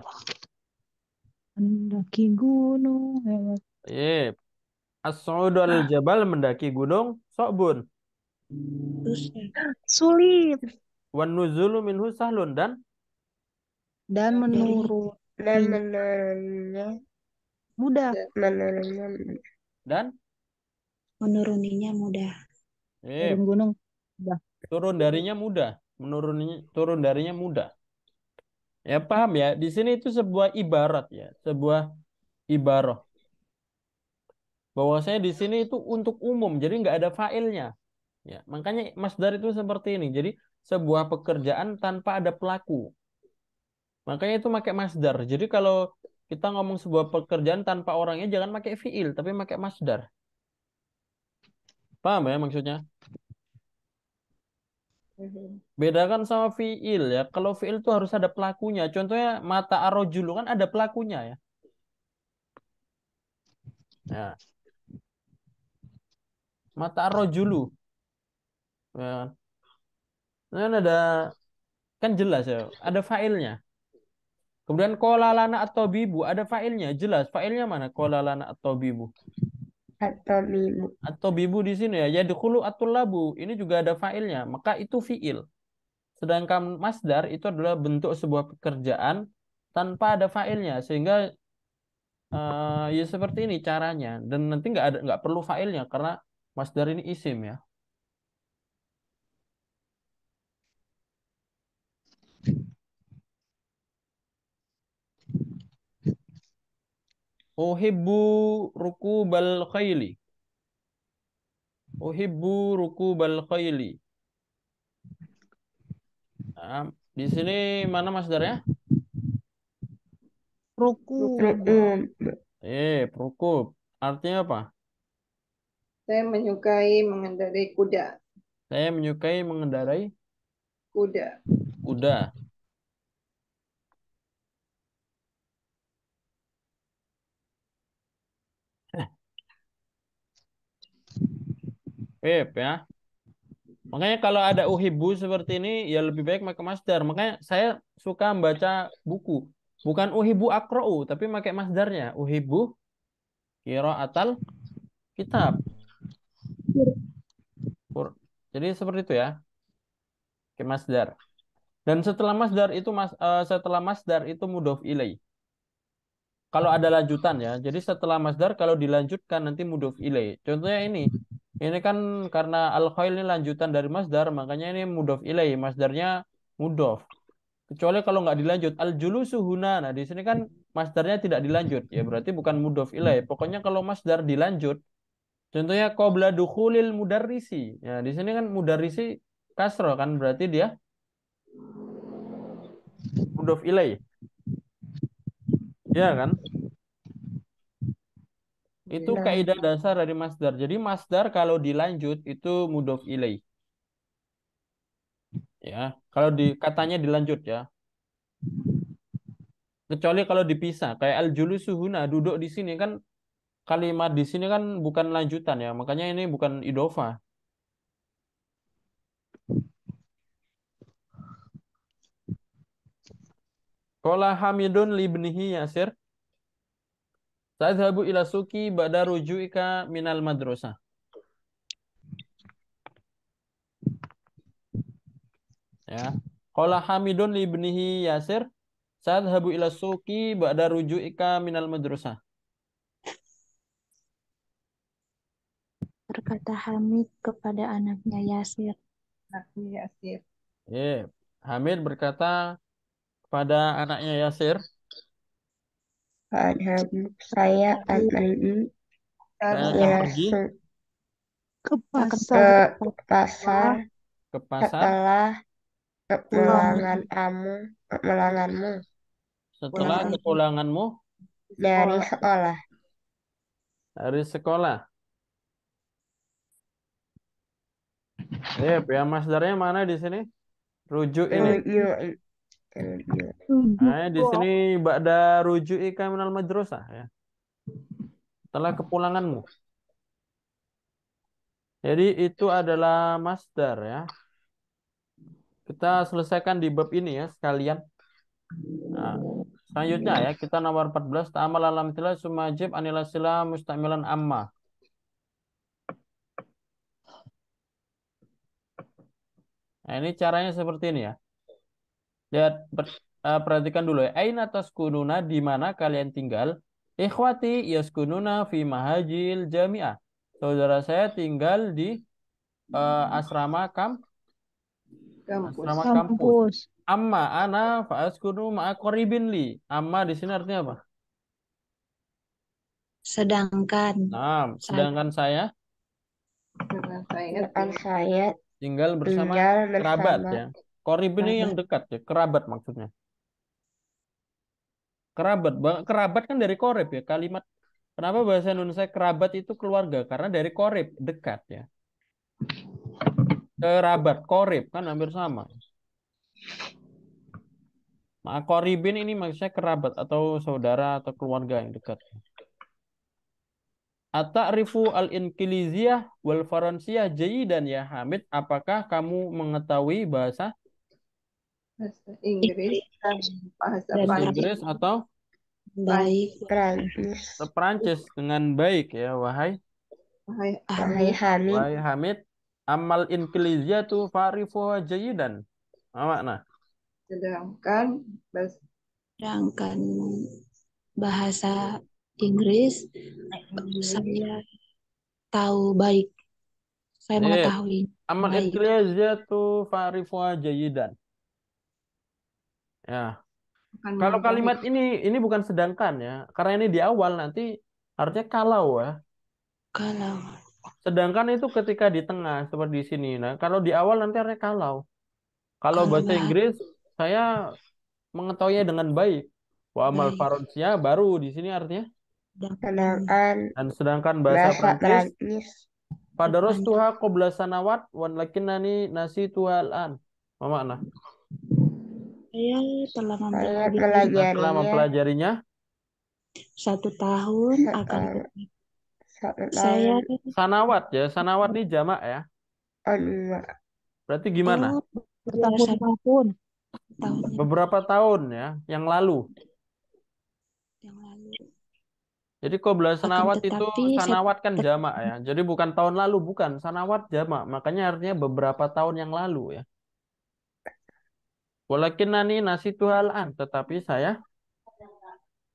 Mendaki gunung lewat. Yep. As-su'udu al jabal mendaki gunung sa'bun. Sulit. Wan nuzulu minhu sahlun dan dan menurun dan menurunnya mudah. Menurunnya dan menuruninya mudah. Yep. Turun gunung mudah. Turun darinya mudah. Menuruninya turun darinya mudah. Ya paham ya. Di sini itu sebuah ibarat ya, sebuah ibarah. Bahwasanya di sini itu untuk umum, jadi nggak ada failnya. Ya, makanya masdar itu seperti ini. Jadi sebuah pekerjaan tanpa ada pelaku. Makanya itu pakai masdar. Jadi kalau kita ngomong sebuah pekerjaan tanpa orangnya jangan pakai fiil, tapi pakai masdar. Paham ya maksudnya? Bedakan sama fiil ya. Kalau fiil itu harus ada pelakunya. Contohnya mata arrojulu kan ada pelakunya ya. Ya. Mata arrojulu. Ya. Nah, ada kan jelas ya, ada failnya. Kemudian qala lana at-tabibu ada failnya, jelas. Failnya mana? Qala lana at-tabibu. At-tabibu. At-tabibu di sini ya, yadkhulu at-tullabu. Ini juga ada failnya, maka itu fiil. Sedangkan masdar itu adalah bentuk sebuah pekerjaan tanpa ada failnya sehingga Uh, ya seperti ini caranya dan nanti nggak ada nggak perlu failnya karena masdar ini isim ya. Uhibbu rukubal khayli. Uhibbu rukubal khayli. Nah, di sini mana masdarnya? Rukub. Eh, rukub. Artinya apa? Saya menyukai mengendarai kuda. Saya menyukai mengendarai kuda. Kuda. Pep ya. Makanya kalau ada uhibbu seperti ini ya lebih baik pakai masdar. Makanya saya suka membaca buku. Bukan uhibbu akra'u, tapi pakai masdarnya. Uhibbu qira'atal kitab. Jadi seperti itu ya. Pakai masdar. Dan setelah masdar itu mas, uh, setelah masdar itu mudhof ilaih. Kalau ada lanjutan ya. Jadi setelah masdar kalau dilanjutkan nanti mudhof ilaih. Contohnya ini. Ini kan karena al-khail ini lanjutan dari masdar, makanya ini mudhof ilaih, masdarnya mudhof. Kecuali kalau nggak dilanjut al-julusu huna. Nah, di sini kan masdarnya tidak dilanjut ya, berarti bukan mudhof ilaih. Pokoknya kalau masdar dilanjut, contohnya qabla dukhulil mudarrisi. Ya, di sini kan mudarrisi kasro kan, berarti dia mudhof ilaih. Ya kan? Itu nah, kaidah dasar dari masdar. Jadi masdar kalau dilanjut itu mudhof ilaih. Ya, kalau di katanya dilanjut ya. Kecuali kalau dipisah kayak al-julusu huna, duduk di sini kan kalimat di sini kan bukan lanjutan ya. Makanya ini bukan idhofah. Qala Hamidun libnihi Yasir. Tadhabu ila suki ba'da rujuika minal madrasah. Ya. Qala Hamidun libnihi Yasir. Tadhabu ila suki ba'da rujuika minal madrasah. Berkata Hamid kepada anaknya Yasir. Anaknya Yasir. Yeah. Hamid berkata pada anaknya Yasir, saya akan pergi ke pasar, ke pasar ke pasar setelah kepulangan kamu kepulanganmu setelah kepulanganmu dari sekolah dari sekolah. Yep, ya masdarnya mana di sini? Rujuk ini. Rujuk. Nah, di sini ba'da ruju'ika minal madrasah ya. Setelah kepulanganmu. Jadi itu adalah masdar ya. Kita selesaikan di bab ini ya sekalian. Nah, selanjutnya ya kita nomor empat belas ta'amal alamtilah sumajib anilasila mustamilan amma. Nah, ini caranya seperti ini ya. Lihat, perhatikan dulu ya. Aina taskununa, di mana kalian tinggal? Ikhwati yaskununa fi mahajil jami'ah. Saudara saya tinggal di uh, asrama kam kampus. Asrama kampus. Amma ana fa askunu ma'a qaribin li. Amma di sini artinya apa? Sedangkan. Nah, sedangkan saya. Sedangkan saya tinggal bersama kerabat ya. Qorib ini yang dekat ya, kerabat maksudnya. Kerabat, kerabat kan dari qorib ya, kalimat. Kenapa bahasa Indonesia kerabat itu keluarga? Karena dari qorib, dekat ya. Kerabat, qorib kan hampir sama. Nah, qoribin ini maksudnya kerabat atau saudara atau keluarga yang dekat. Ata'rifu al-Inqiliziyah wal Faransiyah jayidan ya Hamid, apakah kamu mengetahui bahasa Inggris, bahasa Inggris atau baik Perancis, Perancis dengan baik ya wahai wahai, wahai Hamid. Wahai Hamid, amal Inqiliziyah tu fa'rifu jayidan. Apa makna? Sedangkan sedangkan bahasa Inggris saya tahu baik. Saya yeah. mengetahui. Amal Inggrisnya tuh fa'rifu jayidan. Ya. Bukan kalau kalimat itu. ini ini bukan sedangkan ya, karena ini di awal nanti harusnya kalau ya. Kalau. Sedangkan itu ketika di tengah seperti di sini. Nah, kalau di awal nanti harusnya kalau. Kalau, kalau bahasa Inggris saya mengetahuinya dengan baik. Wa amal Faransia baru di sini artinya sedangkan dan sedangkan bahasa, bahasa Perancis pada rostuha qabla sanawat wan lakinnani nasituha al-an. Apa makna? Saya telah mempelajarinya, telah mempelajarinya satu tahun akan saya sanawat ya. Sanawat ini jamak ya. Berarti gimana? Bertahun-tahun. Beberapa tahun ya yang lalu. Yang lalu. Jadi qabla sanawat itu sanawat kan jamak ya. Jadi bukan tahun lalu, bukan sanawat jamak. Makanya artinya beberapa tahun yang lalu ya. Walakinnani nasitu al-an, tetapi saya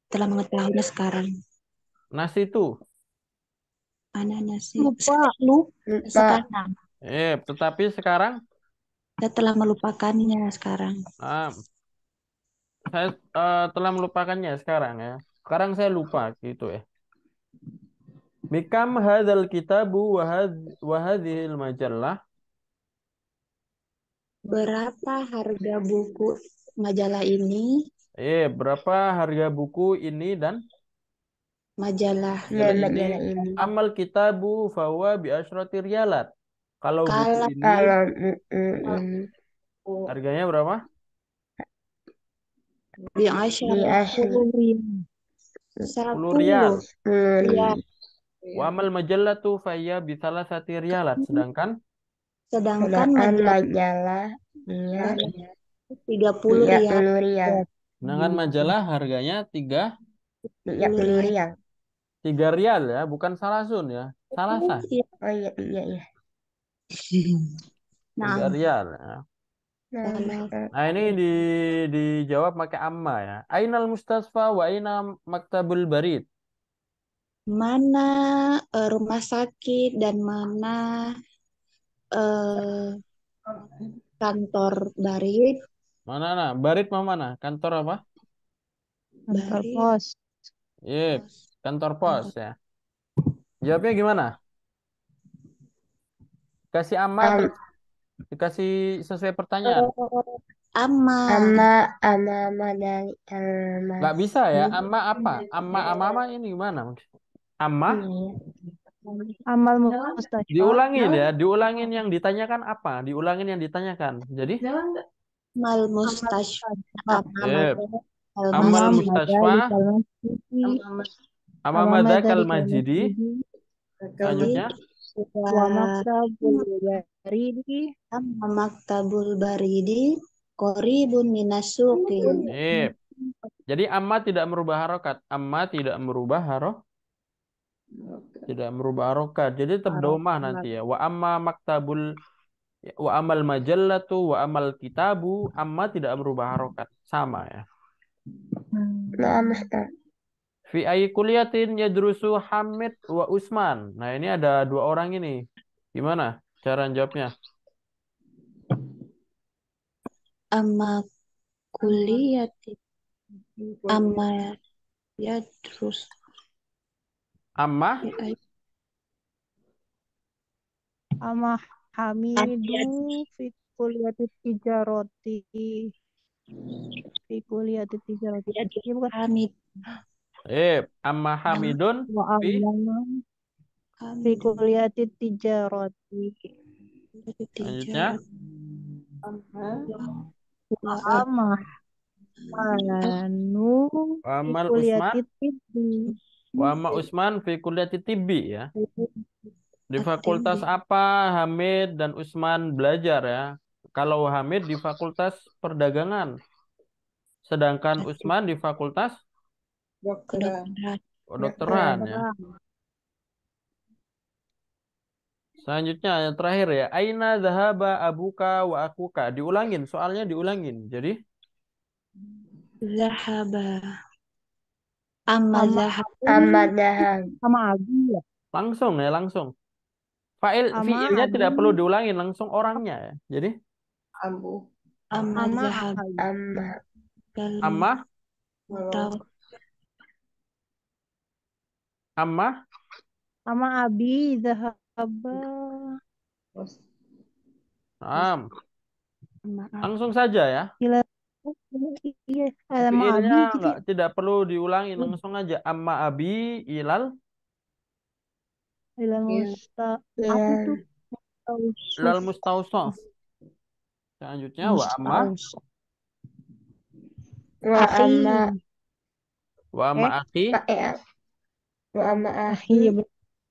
telah mengetahuinya sekarang. Nasitu. Ana nasi. Lupa, lupa. Sekarang. Eh, tetapi sekarang saya telah melupakannya sekarang. Ah. Saya uh, telah melupakannya sekarang ya. Sekarang saya lupa gitu ya. Bikam hadzal kitabu wa hadzihil majallah? Berapa harga buku majalah ini? Eh, berapa harga buku ini dan majalah, majalah ini? ini. Amal kitabu fawa bi asyrati riyalat. Kalau buku ini kalau, mm, mm. harganya berapa? Bi asyrati sepuluh riyal. Wa amal majallatu faya bi salasati riyalat, sedangkan Sedangkan majalah tiga puluh riyal. Sedangkan majalah harganya tiga puluh riyal. Tiga riyal ya, bukan salasun ya, salasa. Oh iya iya iya. Tiga riyal. Ya. Nah ini di dijawab pakai amma ya. Ainal mustasfa wa aina maktabul barid. Mana rumah sakit dan mana Uh, kantor Barit. Mana nah? Barit mau mana? Kantor apa? Kantor pos. Iya, yeah, kantor pos ya. Jawabnya gimana? Kasih amal. Um, Dikasih sesuai pertanyaan. Amma. Amma, amma, amma, amma. Nggak bisa ya. Amma apa? Amma, amma, amma ini gimana? Amma. Amal mustajab. Diulangin ya, diulangin yang ditanyakan apa? Diulangin yang ditanyakan. Jadi amal mustajab. Amal mustajab. Amal madakal majidi. Selanjutnya wa maktabul baridi. Wa maktabul baridi qoribun minasuqi. Eh. Jadi amma tidak merubah harokat. Amma tidak merubah harokat. Tidak merubah harokat. Jadi tetap domah nanti ya. Wa amma maktabul wa amal majallatu wa amal kitabu, amma tidak merubah harokat. Sama ya. Nah, fi ay kulliyatin yadrusu Hamid wa Usman. Nah, ini ada dua orang ini. Gimana cara jawabnya? Amma kulliyatin amma yadrus Amma Amma Hamidu fi kuliyatil tijarati fi kuliyatil tijarati ini bukan Hamid. Eh, Amma Hamidun fi fi kuliyatil tijarati. Selanjutnya Amma Manu Amal Usman Wa amma Usman fi kuliyatit tibbi ya. Di fakultas apa Hamid dan Usman belajar ya? Kalau Hamid di fakultas perdagangan. Sedangkan Usman di fakultas kedokteran. Kedokteran ya. Selanjutnya yang terakhir ya. Aina zahaba abuka wa akuka. Diulangin, soalnya diulangin. Jadi zahaba Amma Dahab. Amma Abi. Langsung ya, langsung. Fa'il fi'ilnya tidak perlu diulangin, langsung orangnya ya. Jadi Abu. Amma Dahab. Amma. Amma. Amma. Amma Abi Dahaba. Am. Langsung saja ya. Iya, tidak perlu diulangi, langsung aja amma abi ilal ilal musta ilal mustausa. Selanjutnya wa amma wa amma wa amma akhi wa amma akhi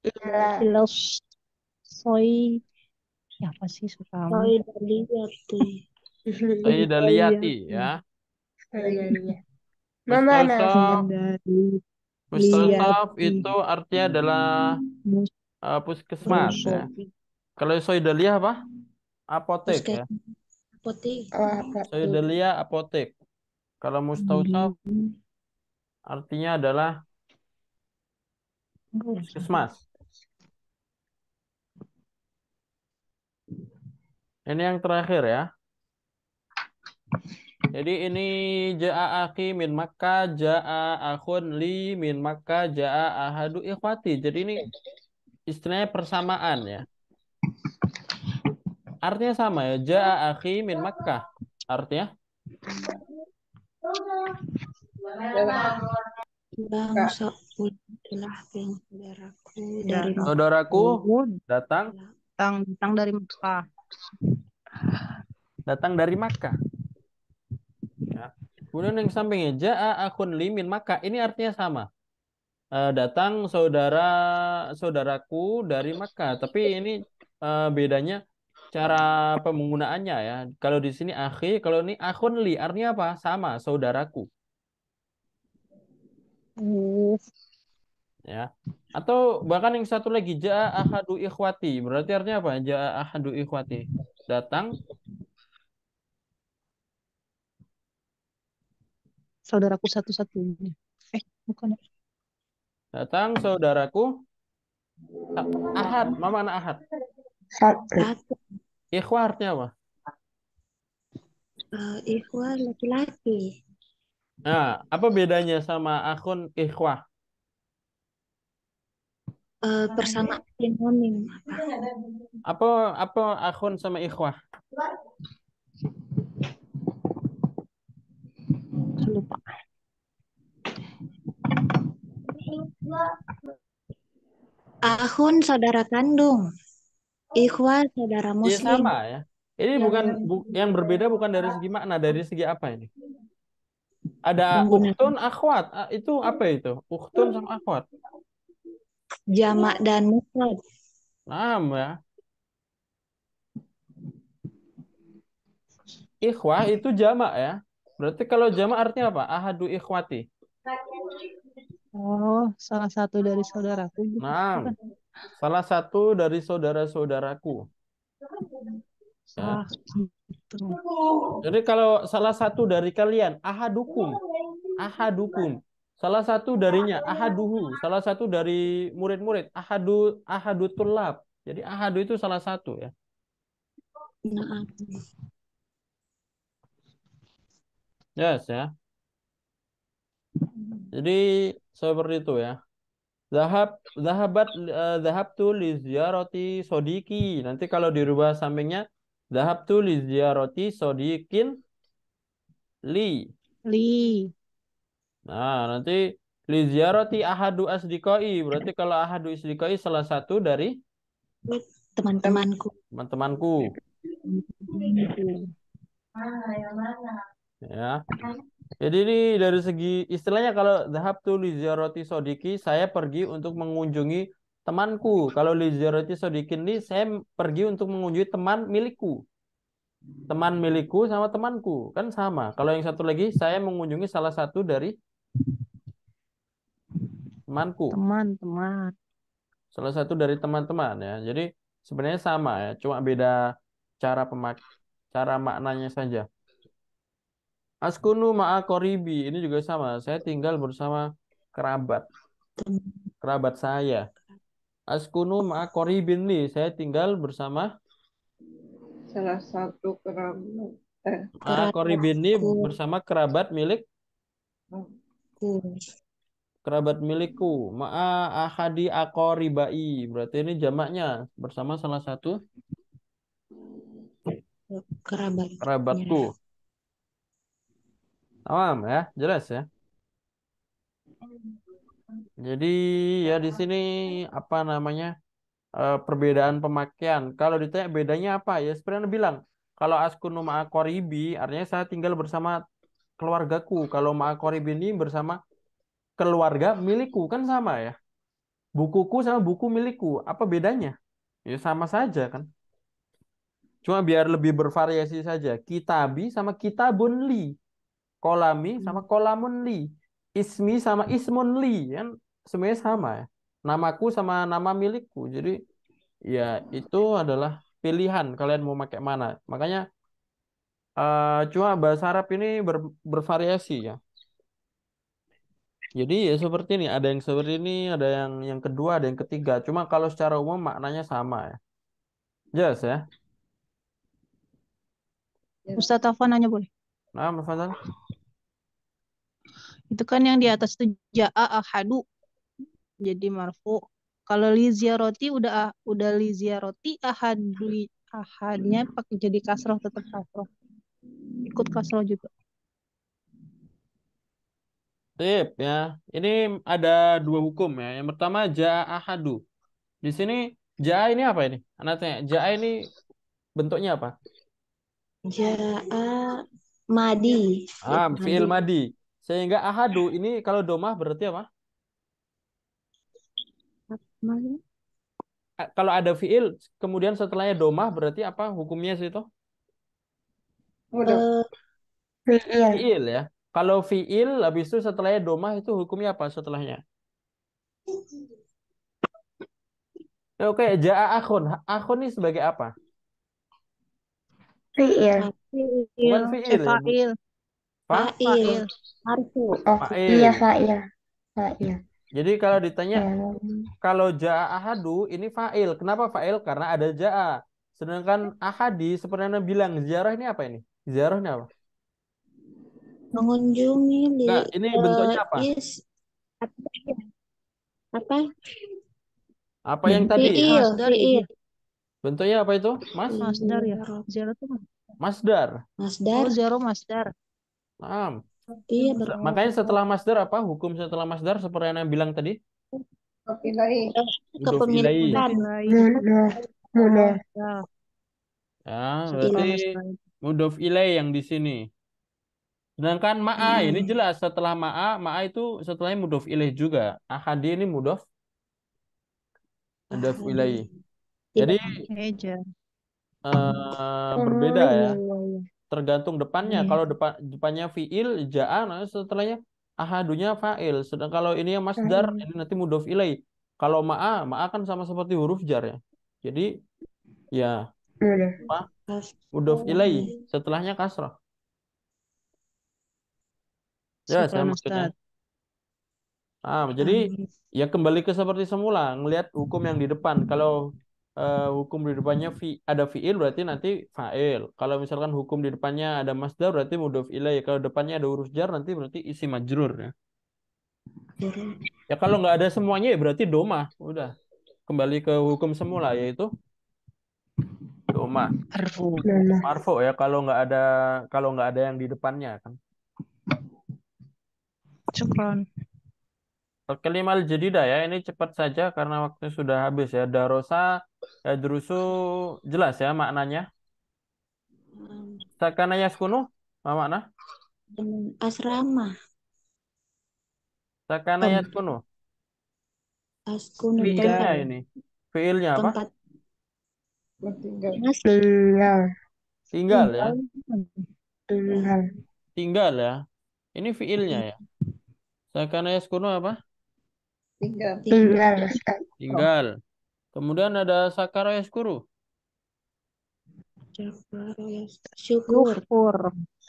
ilal soi siapa sih suka soi daliyati Soi daliyati ya. Mustashaf itu artinya adalah uh, puskesmas ya. Kalau Soidaliyah apa? Apotek ya. apotek. Sedelia apotek. Kalau mustautab hmm. artinya adalah puskesmas. Ini yang terakhir ya. Jadi ini ja'a akhi min Makkah, ja'a akhun li min Makkah, ja'a ahadu ikhwati. Jadi ini istilahnya persamaan ya. Artinya sama ya, ja'a akhi min Makkah. Artinya? Saudaraku datang datang datang dari Makkah. Datang dari Makkah. Ya. Kemudian yang sampingnya ja'a akhun li min Makkah, ini artinya sama. Uh, datang saudara saudaraku dari Makkah, tapi ini uh, bedanya cara penggunaannya ya. Kalau di sini akhi, kalau ini akhun li, artinya apa? Sama, saudaraku. Uh. Ya. Atau bahkan yang satu lagi ja'a ahadu ikhwati, berarti artinya apa? Ja'a ahadu ikhwati. Datang saudaraku satu-satunya. Eh, bukan. Datang saudaraku ahad, mama anak ahad. Satu. Ikhwah artinya apa? Uh, ikhwah laki-laki. Nah, apa bedanya sama akhun ikhwah? Uh, persamaan sinonim. Apa apa akhun sama ikhwah? Lupa. Akhun saudara kandung, ikhwah saudara muslim. Ya, sama ya. Ini bukan bu, yang berbeda bukan dari segi makna, dari segi apa ini? Ada ukhtun akhwat, itu apa itu? Ukhtun sama akhwat. Jamak dan mufrad. Nah, ya. Ikhwah itu jamak ya. Berarti kalau jamak artinya apa? Ahadu ikhwati. Oh, salah satu dari saudaraku. Nah, salah satu dari saudara-saudaraku. Ya. Jadi kalau salah satu dari kalian, ahadukum, ahadukum. Salah satu darinya, ahaduhu. Salah satu dari murid-murid, ahadu, ahadu tulab. Jadi ahadu itu salah satu ya. Yes ya. Jadi seperti itu ya. Zahab, zahabat, uh, zahabtu li ziyarati sodiki. Nanti kalau dirubah sampingnya, zahabtu li ziyarati sodikin li. Li. Nah, nanti li ziyarati ahadu asdiqai. Berarti kalau ahadu asdiqai salah satu dari teman-temanku. Teman-temanku. Ya. Jadi ini dari segi istilahnya kalau dhahabtu li ziyarati sodiki, saya pergi untuk mengunjungi temanku. Kalau li ziyarati sodikin ini, saya pergi untuk mengunjungi teman milikku. Teman milikku sama temanku. Kan sama. Kalau yang satu lagi, saya mengunjungi salah satu dari temanku. Teman-teman. Salah satu dari teman-teman ya. Jadi sebenarnya sama ya. Cuma beda cara pemak cara maknanya saja. Askunu ma'a qoribi, ini juga sama. Saya tinggal bersama kerabat. Kerabat saya. Askunu ma'a qoribin li, saya tinggal bersama salah satu kerabat. Eh, ma'a qoribin li bersama kerabat milik kerabat milikku. Ma'a ahadi aqoribai. Berarti ini jamaknya bersama salah satu kerabat. Kerabatku. Awam ya, jelas ya. Jadi ya di sini apa namanya e, perbedaan pemakaian. Kalau ditanya bedanya apa ya? Sebenarnya bilang kalau askunu ma'a qoribi artinya saya tinggal bersama keluargaku. Kalau ma'a qoribi ini bersama keluarga milikku, kan sama ya. Bukuku sama buku milikku, apa bedanya? Ya sama saja kan. Cuma biar lebih bervariasi saja. Kitabi sama kitabun li. Kolami sama kolamun li. Ismi sama ismun li. Kan semuanya sama ya. Namaku sama nama milikku. Jadi ya itu adalah pilihan kalian mau pakai mana. Makanya Eh, cuma bahasa Arab ini ber- bervariasi ya. Jadi ya seperti ini, ada yang seperti ini, ada yang yang kedua, ada yang ketiga. Cuma kalau secara umum maknanya sama ya. Jelas ya. Ustaz Taufan nanya boleh. Nah, Mas Fadlan. Itu kan yang di atas itu ja'a ahadu. Jadi marfu. Kalau li ziaroti udah a- udah li ziaroti ahadu ahadnya pakai jadi kasroh, tetap kasroh. Ikut kasroh juga. Sip ya. Ini ada dua hukum ya. Yang pertama ja'a ahadu. Di sini ja'a ini apa ini? Anak tanya, ja'a ini bentuknya apa? Jaa madi. Fi'il Ah, fi'il madi. madi. Sehingga ahadu ini kalau domah berarti apa? Madi. A- Kalau ada fi'il kemudian setelahnya domah berarti apa hukumnya situ? Eh, Fi'il. Fi'il ya. Kalau fi'il habis itu setelahnya domah itu hukumnya apa setelahnya? Ya, oke, ja'a akhun. Akhun ini sebagai apa? Fi'il. Bukan Fi'il. Eh, fi'il ya, Bu. fa'il. Fa? Fa'il. Fa'il. Marfu. Oh, iya Fa'il. fa'il. Fa'il. Jadi kalau ditanya Em, kalau ja'a ahadu ini fa'il. Kenapa fa'il? Karena ada ja'a. Sedangkan ahadi seperti yang Anda bilang ziarah ini apa ini? Ziarah ini apa? Mengunjungi li Nah, ini eh, bentuknya apa? is apa? Apa yang tadi? Hah? Fi'il, Masdar ya. fi'il. Bentuknya apa itu, Mas? Masdar ya. Ziarah. Ziarah itu mas- Masdar. Oh, Masdar. ziarah masdar. Paham. Iya betul. Makanya setelah masdar apa? Hukum setelah masdar seperti yang Anda bilang tadi? Dof ilahi. Kepemilikan. Ilai. Mudah. Oh, Mudah. ya. Ya, berarti Setelah masdar. mudhof ilaih yang di sini. Sedangkan ma'a ini Hmm. jelas setelah ma'a, ma'a itu setelahnya mudhof ilaih juga. Ahadi ini mudhof mudhof Ahadi. ilaih. Jadi Tidak. Eja. eh, berbeda Oh, ya, iya, iya, iya. tergantung depannya. Iya. Kalau depan depannya fi'il, ja'a, nah setelahnya ahadunya fa'il. Sedang kalau ini yang masdar, ini nanti mudhof ilaih. Kalau ma'a, ma'a kan sama seperti huruf jar ya. Jadi ya Mudah. apa? Mudhof ilaih, Kasroh. setelahnya kasrah. Jelas ya Syukran maksudnya. Ustaz. Ah, jadi Amin. ya kembali ke seperti semula, ngelihat hukum yang di depan. Kalau eh, hukum di depannya fi, ada fiil berarti nanti fa'il. Kalau misalkan hukum di depannya ada masdar berarti mudhof ilaih. Kalau depannya ada huruf jar nanti berarti isim majrur ya. Ya kalau nggak ada semuanya ya berarti domah. Udah kembali ke hukum semula yaitu domah. Marfu. Mudah. Marfu ya kalau nggak ada kalau nggak ada yang di depannya kan. Syukran. Kalimal jadidah ya, ini cepat saja karena waktu sudah habis ya. Darosa, yadrusu, jelas ya maknanya. Sakana yaskunu, apa makna? Dan asrama. Sakana Tem, yaskunu. askunu Fiilnya tempat. ini. Fiilnya apa? Tempat mas Tinggal. Tinggal ya. Tinggal. Tinggal ya. Ini fiilnya ya. Sakana yaskunu apa? tinggal. Tinggal. Ustaz. Tinggal. Kemudian ada sakara yaskuru. Jabaro ya. Syukur. Syukur.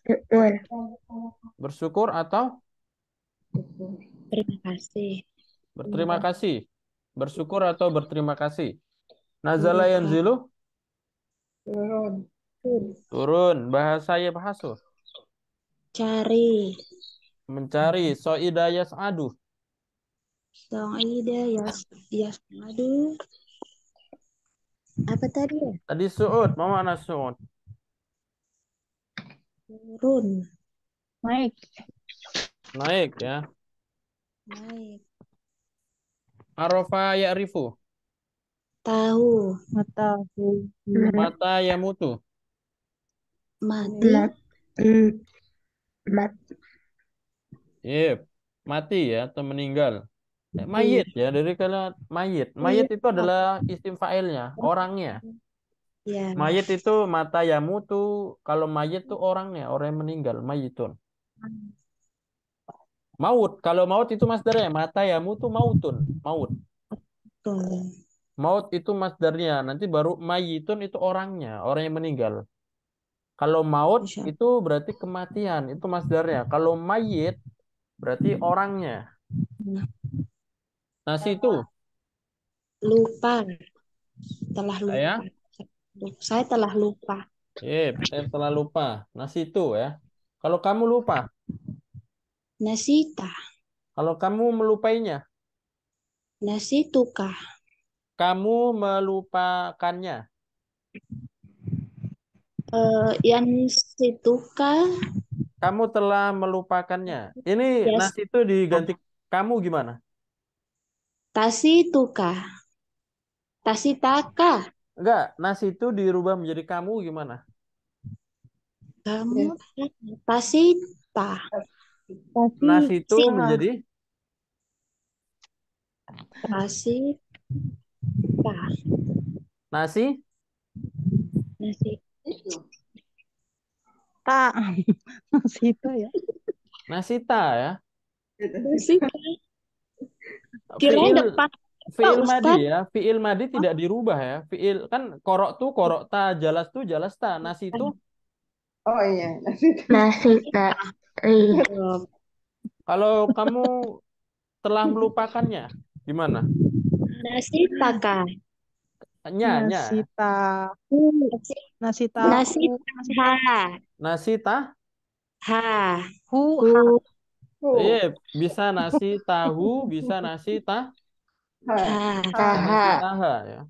Syukur. Bersyukur atau Terima kasih. berterima kasih. Bersyukur atau berterima kasih. Nazala Berkah. yanzilu, turun. Bahasa yabahasu, Cari. mencari. Soida yas'adu, Sa'ida ya. Ya. Aduh. Apa tadi ya? tadi su'ud, mau makna su'ud. Turun. Naik. Naik ya. Naik. Arofa ya'rifu, Tahu. Mengetahui. mata yamutu, Mati. Mat. Mat. yep. Mati ya atau meninggal. Eh, Mayit ya dari kata mayit. Mayit itu adalah isim fa'ilnya, orangnya. Ya. Mayit itu mata yamutu, kalau mayit itu orangnya, orang yang meninggal, mayitun. Maut, kalau maut itu masdarnya, mata yamutu mautun, maut. Tuh. Maut itu masdarnya, nanti baru mayitun itu orangnya, orang yang meninggal. Kalau maut Insya. Itu berarti kematian, itu masdarnya. Kalau mayit berarti orangnya. Nah, situ lupa. Telah lupa. Saya, saya telah lupa. Yep, saya telah lupa. Nah, situ ya. Kalau kamu lupa? Nasita. Kalau kamu melupainya? Nasitukah. Kamu melupakannya? Uh, yang situka. Kamu telah melupakannya. Ini yes. Nasi itu diganti kamu gimana? Tasituka. Tasitaka. Enggak, nasi itu dirubah menjadi kamu gimana? Kamu tasita. Nasi itu Sina. Menjadi tasita. Nasi? Nasi. Ta Nasita ya Nasita ya Nasita. Fiil, depan fiil madi ya fiil madi tidak dirubah ya fiil kan korok tuh korok ta jalas tuh jalas ta nasi tuh oh iya Nasita. Kalau kamu telah melupakannya gimana? Nasitaka. Nya, Nasita. Nasita. Nasita. Nasita. Ha. Hu. Hu. Yep. Bisa nasi tahu, bisa nasi ta. Ha. Ha. Ya.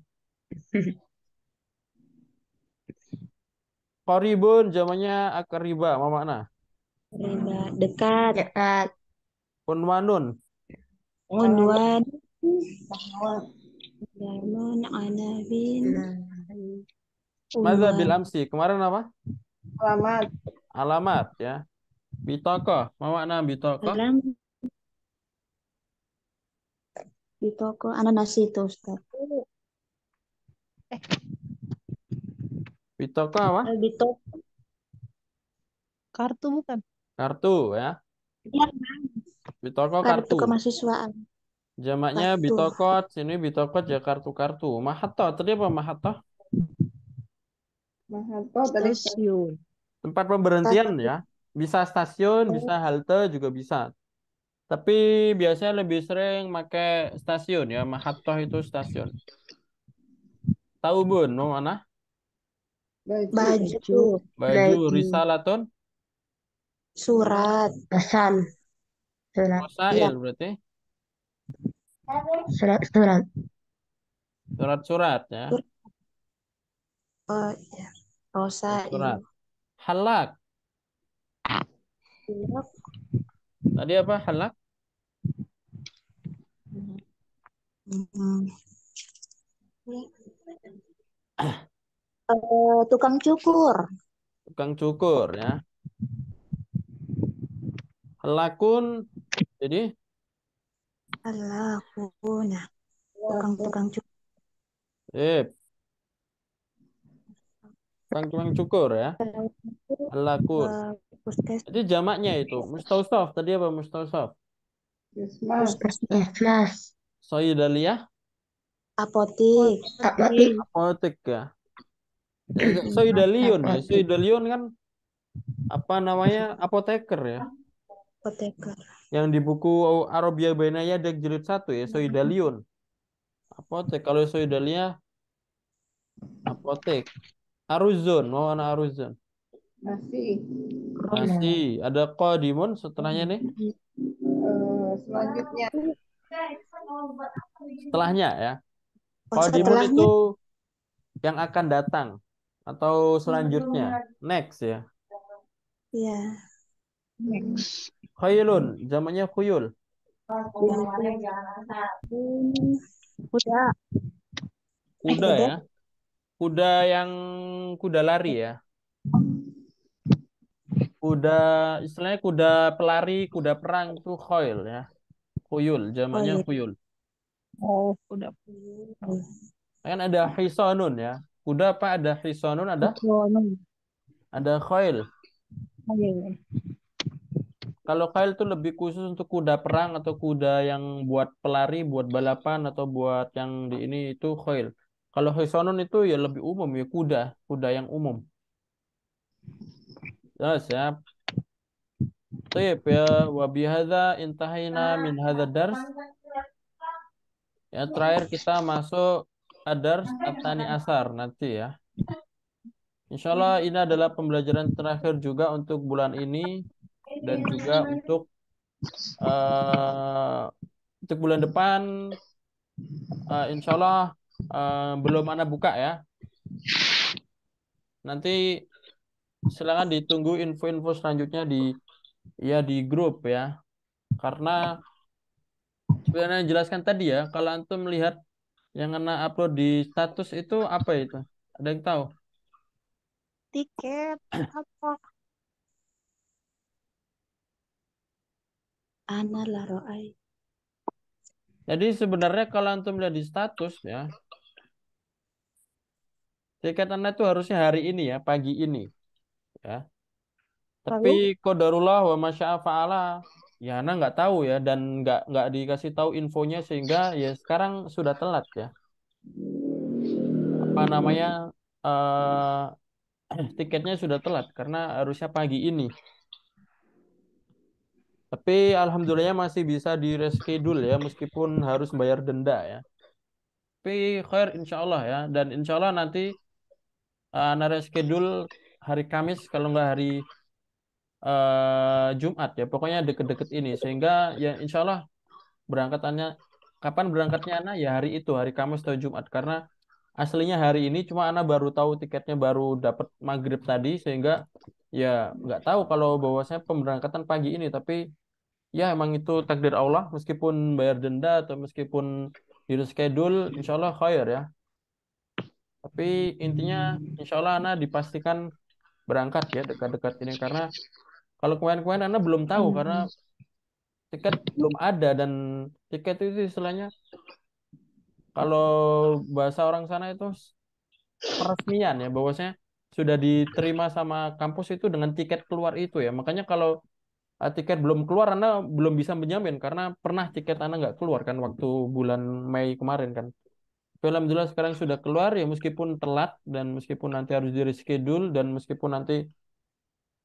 Qaribun jamannya akriba, apa makna? Riba, dekat. Dekat. Unwanun. Unwan. Darman anabin. Madza bil amsi. Kemarin apa? Alamat. Alamat ya. Bitaqah. Makna bitaqah. Bitaqah ananas itu, Ustaz. Eh. Bitaqah apa? Bitaqah. Kartu bukan? Kartu ya. Iya, Bitaqah kartu. Kartu kemahasiswaan. Jamaknya bitokot, sini bitokot ya kartu-kartu. Mahato, tadi apa Mahato? Mahato tadi stasiun. Tempat pemberhentian ya. Bisa stasiun, bisa halte juga bisa. Tapi biasanya lebih sering pakai stasiun ya. Mahato itu stasiun. Taubun, mau mana? Baju. Baju, risalatun? Surat, pesan. Masail berarti? Surat-surat. Surat-surat ya. Oh ya. Rosa. Surat. Halak. Tadi apa halak? Uh, tukang cukur. Tukang cukur ya. Halakun jadi Alakuna. Tukang-tukang cukur. Yep. Tukang-tukang cukur ya. Alakun. Jadi jamaknya itu. Mustaushaf. Tadi apa mustaushaf? Puskesmas. Soidalia. Apotik. Apotik. Apotik ya. Soidalion. Soidalion kan apa namanya apoteker ya. Apoteker. Yang di buku Arabia Bainaya dek jilid satu ya soidalion. Apotek kalau soidalia apotek. Aruzon, mau anak aruzon. Nasi. Nasi, ada qadimun setelahnya nih. Selanjutnya. Setelahnya ya. Qadimun itu yang akan datang atau selanjutnya, next ya. Iya. Next. Khuyulun, zamannya khuyul. Kuda. Kuda ya. Kuda yang kuda lari ya. Kuda, istilahnya kuda pelari, kuda perang itu khuyul ya. Khuyul, zamannya khuyul. Oh, kuda. Kan ada hisanun ya. Kuda apa ada hisanun ada? Ada khuyul. Kalau khuyul itu lebih khusus untuk kuda perang atau kuda yang buat pelari, buat balapan atau buat yang di ini itu khuyul. Kalau hisanun itu ya lebih umum ya kuda, kuda yang umum. Ya, siap. Tip ya, wa bihadza intahayna min hadzal dars. Ya, terakhir kita masuk ad-dars at-tsani asar nanti ya. Insyaallah ini adalah pembelajaran terakhir juga untuk bulan ini dan juga untuk uh, untuk bulan depan uh, insyaallah uh, belum ana buka ya. Nanti silakan ditunggu info-info selanjutnya di ya di grup ya. Karena sebenarnya jelaskan tadi ya, kalau antum melihat yang kena upload di status itu apa itu? Ada yang tahu? Tiket apa? Ana laroai. Jadi sebenarnya kalau antum lihat di status ya, tiket Anda itu harusnya hari ini ya, pagi ini. Ya. Tapi qadarullah wa masya'a fa'ala. Ya, Ana nggak tahu ya, dan nggak nggak dikasih tahu infonya, sehingga ya sekarang sudah telat ya. Apa namanya uh, tiketnya sudah telat karena harusnya pagi ini. Tapi alhamdulillah masih bisa direschedule ya, meskipun harus bayar denda ya. Tapi khair insyaallah ya, dan insyaallah nanti uh, Ana reschedule hari Kamis kalau nggak hari Uh, Jumat ya, pokoknya deket-deket ini, sehingga ya insyaallah berangkatannya kapan berangkatnya Ana ya hari itu, hari Kamis atau Jumat, karena aslinya hari ini cuma Ana baru tahu tiketnya baru dapat maghrib tadi, sehingga ya nggak tahu kalau bahwasanya pemberangkatan pagi ini. Tapi ya emang itu takdir Allah, meskipun bayar denda atau meskipun di reschedule insyaallah khair ya. Tapi intinya insyaallah Ana dipastikan berangkat ya dekat-dekat ini, karena kalau kemarin-kemarin Anda belum tahu, hmm. karena tiket belum ada, dan tiket itu istilahnya kalau bahasa orang sana itu peresmian ya, bahwasanya sudah diterima sama kampus itu dengan tiket keluar itu ya. Makanya kalau tiket belum keluar Anda belum bisa menjamin, karena pernah tiket Anda nggak keluar kan waktu bulan Mei kemarin kan. Tapi alhamdulillah sekarang sudah keluar ya, meskipun telat dan meskipun nanti harus di-reschedule dan meskipun nanti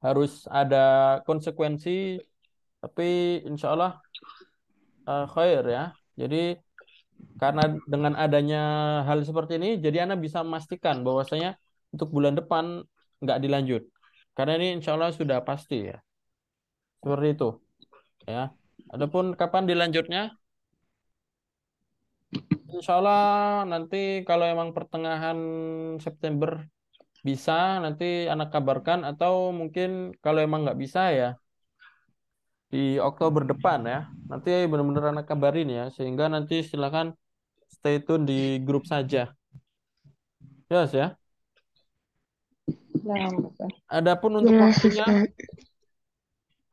harus ada konsekuensi, tapi insya Allah uh, khair ya. Jadi karena dengan adanya hal seperti ini, jadi Anda bisa memastikan bahwasanya untuk bulan depan nggak dilanjut, karena ini insya Allah sudah pasti ya, seperti itu ya. Adapun kapan dilanjutnya, insya Allah nanti kalau emang pertengahan September bisa, nanti anak kabarkan, atau mungkin kalau emang nggak bisa ya di Oktober depan ya, nanti benar-benar anak kabarin ya, sehingga nanti silakan stay tune di grup saja. Yes ya. Adapun untuk waktunya,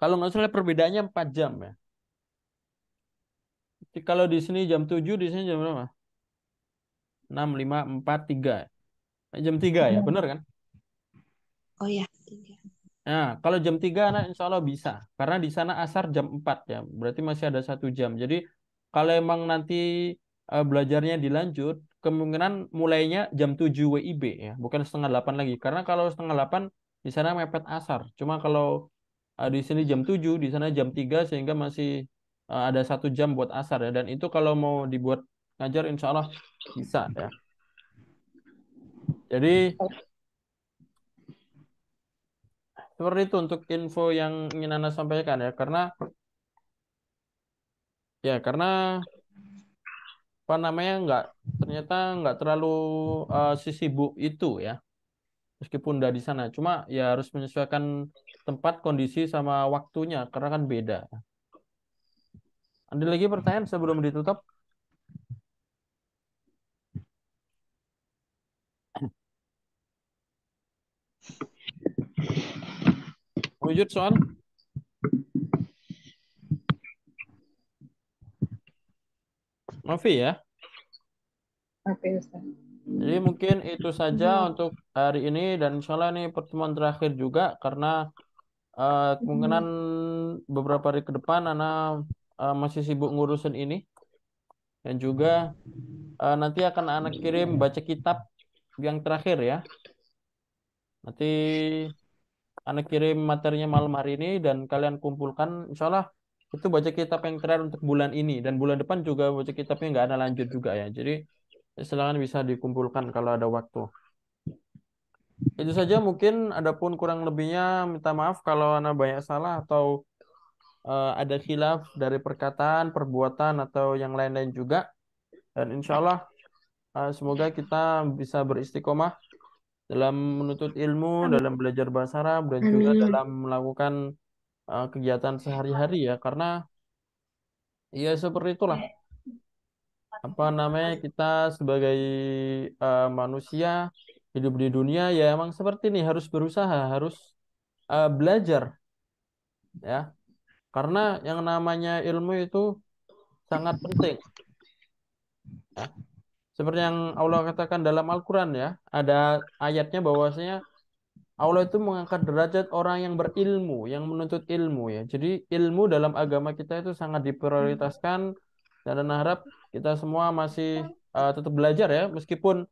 kalau nggak salah perbedaannya empat jam ya. Jadi kalau di sini jam tujuh, di sini jam berapa? enam, lima, empat, tiga. Jam tiga ya, benar kan? Oh ya, tiga. Nah, kalau jam tiga Ana insya Allah bisa, karena di sana asar jam empat ya, berarti masih ada satu jam. Jadi kalau emang nanti uh, belajarnya dilanjut, kemungkinan mulainya jam tujuh W I B ya, bukan setengah delapan lagi. Karena kalau setengah delapan di sana mepet asar. Cuma kalau uh, di sini jam tujuh, di sana jam tiga, sehingga masih uh, ada satu jam buat asar ya. Dan itu kalau mau dibuat ngajar insya Allah bisa ya. Jadi seperti itu untuk info yang ingin Anda sampaikan ya, karena ya karena apa namanya nggak ternyata nggak terlalu uh, sesibuk itu ya, meskipun udah di sana, cuma ya harus menyesuaikan tempat, kondisi sama waktunya, karena kan beda. Ada lagi pertanyaan sebelum ditutup? Wujud soal? Mafi ya? Oke, Ustaz. Jadi mungkin itu saja hmm. untuk hari ini, dan insya Allah ini pertemuan terakhir juga, karena uh, kemungkinan hmm. beberapa hari ke depan Ana uh, masih sibuk ngurusin ini, dan juga uh, nanti akan Ana kirim baca kitab yang terakhir ya. Nanti Anak kirim materinya malam hari ini dan kalian kumpulkan. Insya Allah itu baca kitab yang terakhir untuk bulan ini. Dan bulan depan juga baca kitabnya nggak ada lanjut juga ya. Jadi silahkan bisa dikumpulkan kalau ada waktu. Itu saja mungkin, adapun kurang lebihnya minta maaf kalau ana banyak salah atau uh, ada khilaf dari perkataan, perbuatan, atau yang lain-lain juga. Dan insya Allah uh, semoga kita bisa beristiqomah dalam menuntut ilmu, Amin. Dalam belajar bahasa Arab, dan Amin. Juga dalam melakukan uh, kegiatan sehari-hari ya. Karena ya seperti itulah. Apa namanya, kita sebagai uh, manusia hidup di dunia ya emang seperti ini, harus berusaha, harus uh, belajar ya, karena yang namanya ilmu itu sangat penting ya. Seperti yang Allah katakan dalam Al-Quran ya, ada ayatnya bahwasanya Allah itu mengangkat derajat orang yang berilmu, yang menuntut ilmu ya. Jadi ilmu dalam agama kita itu sangat diprioritaskan. Dan harap kita semua masih uh, tetap belajar ya, meskipun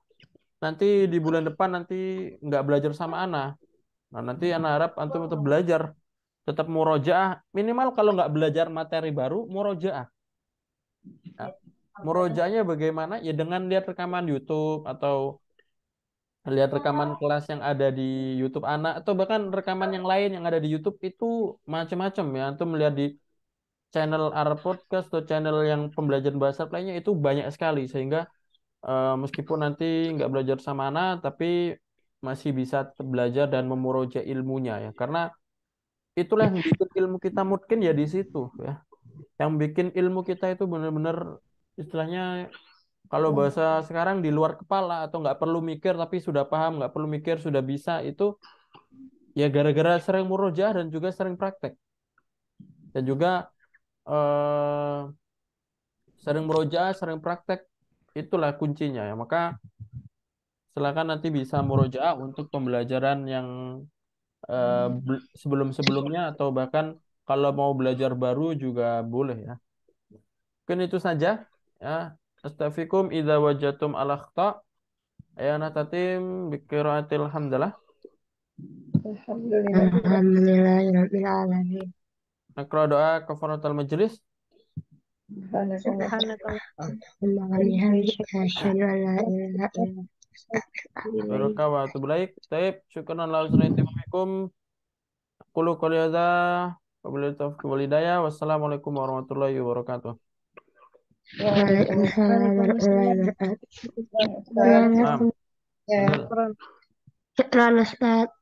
nanti di bulan depan nanti nggak belajar sama ana. Nah, nanti ana harap antum tetap belajar, tetap murojaah. Minimal kalau nggak belajar materi baru, murojaah. Nah, murojaahnya bagaimana? Ya dengan lihat rekaman YouTube atau lihat rekaman kelas yang ada di YouTube ana, atau bahkan rekaman yang lain yang ada di YouTube itu macam-macam ya. Antum melihat di channel Arab Podcast atau channel yang pembelajaran bahasa lainnya itu banyak sekali, sehingga uh, meskipun nanti nggak belajar sama ana tapi masih bisa belajar dan memuroja ilmunya ya, karena itulah yang bikin ilmu kita mungkin ya di situ ya, yang bikin ilmu kita itu benar-benar istilahnya kalau bahasa sekarang di luar kepala, atau nggak perlu mikir tapi sudah paham, nggak perlu mikir sudah bisa. Itu ya gara-gara sering murojaah dan juga sering praktek, dan juga Uh, sering murojaah, sering praktek, itulah kuncinya ya. Maka silakan nanti bisa murojaah untuk pembelajaran yang uh, sebelum-sebelumnya, atau bahkan kalau mau belajar baru juga boleh ya. Mungkin itu saja ya. Astaghfirukum idza wajatum al-akhta. Ayana tatim biqiraatil hamdalah. Alhamdulillah. Alhamdulillahirabbil alamin. Nakro doa kafaratul majelis. Barakawatu bilaik. Taib. Syukran Allah subhanahu wa ta'ala. Qulu qouli hadza wa billahi taufiq wal hidayah. Wassalamualaikum warahmatullahi wabarakatuh. Waalaikumsalam warahmatullahi wabarakatuh. Ya. Syukran Ustaz.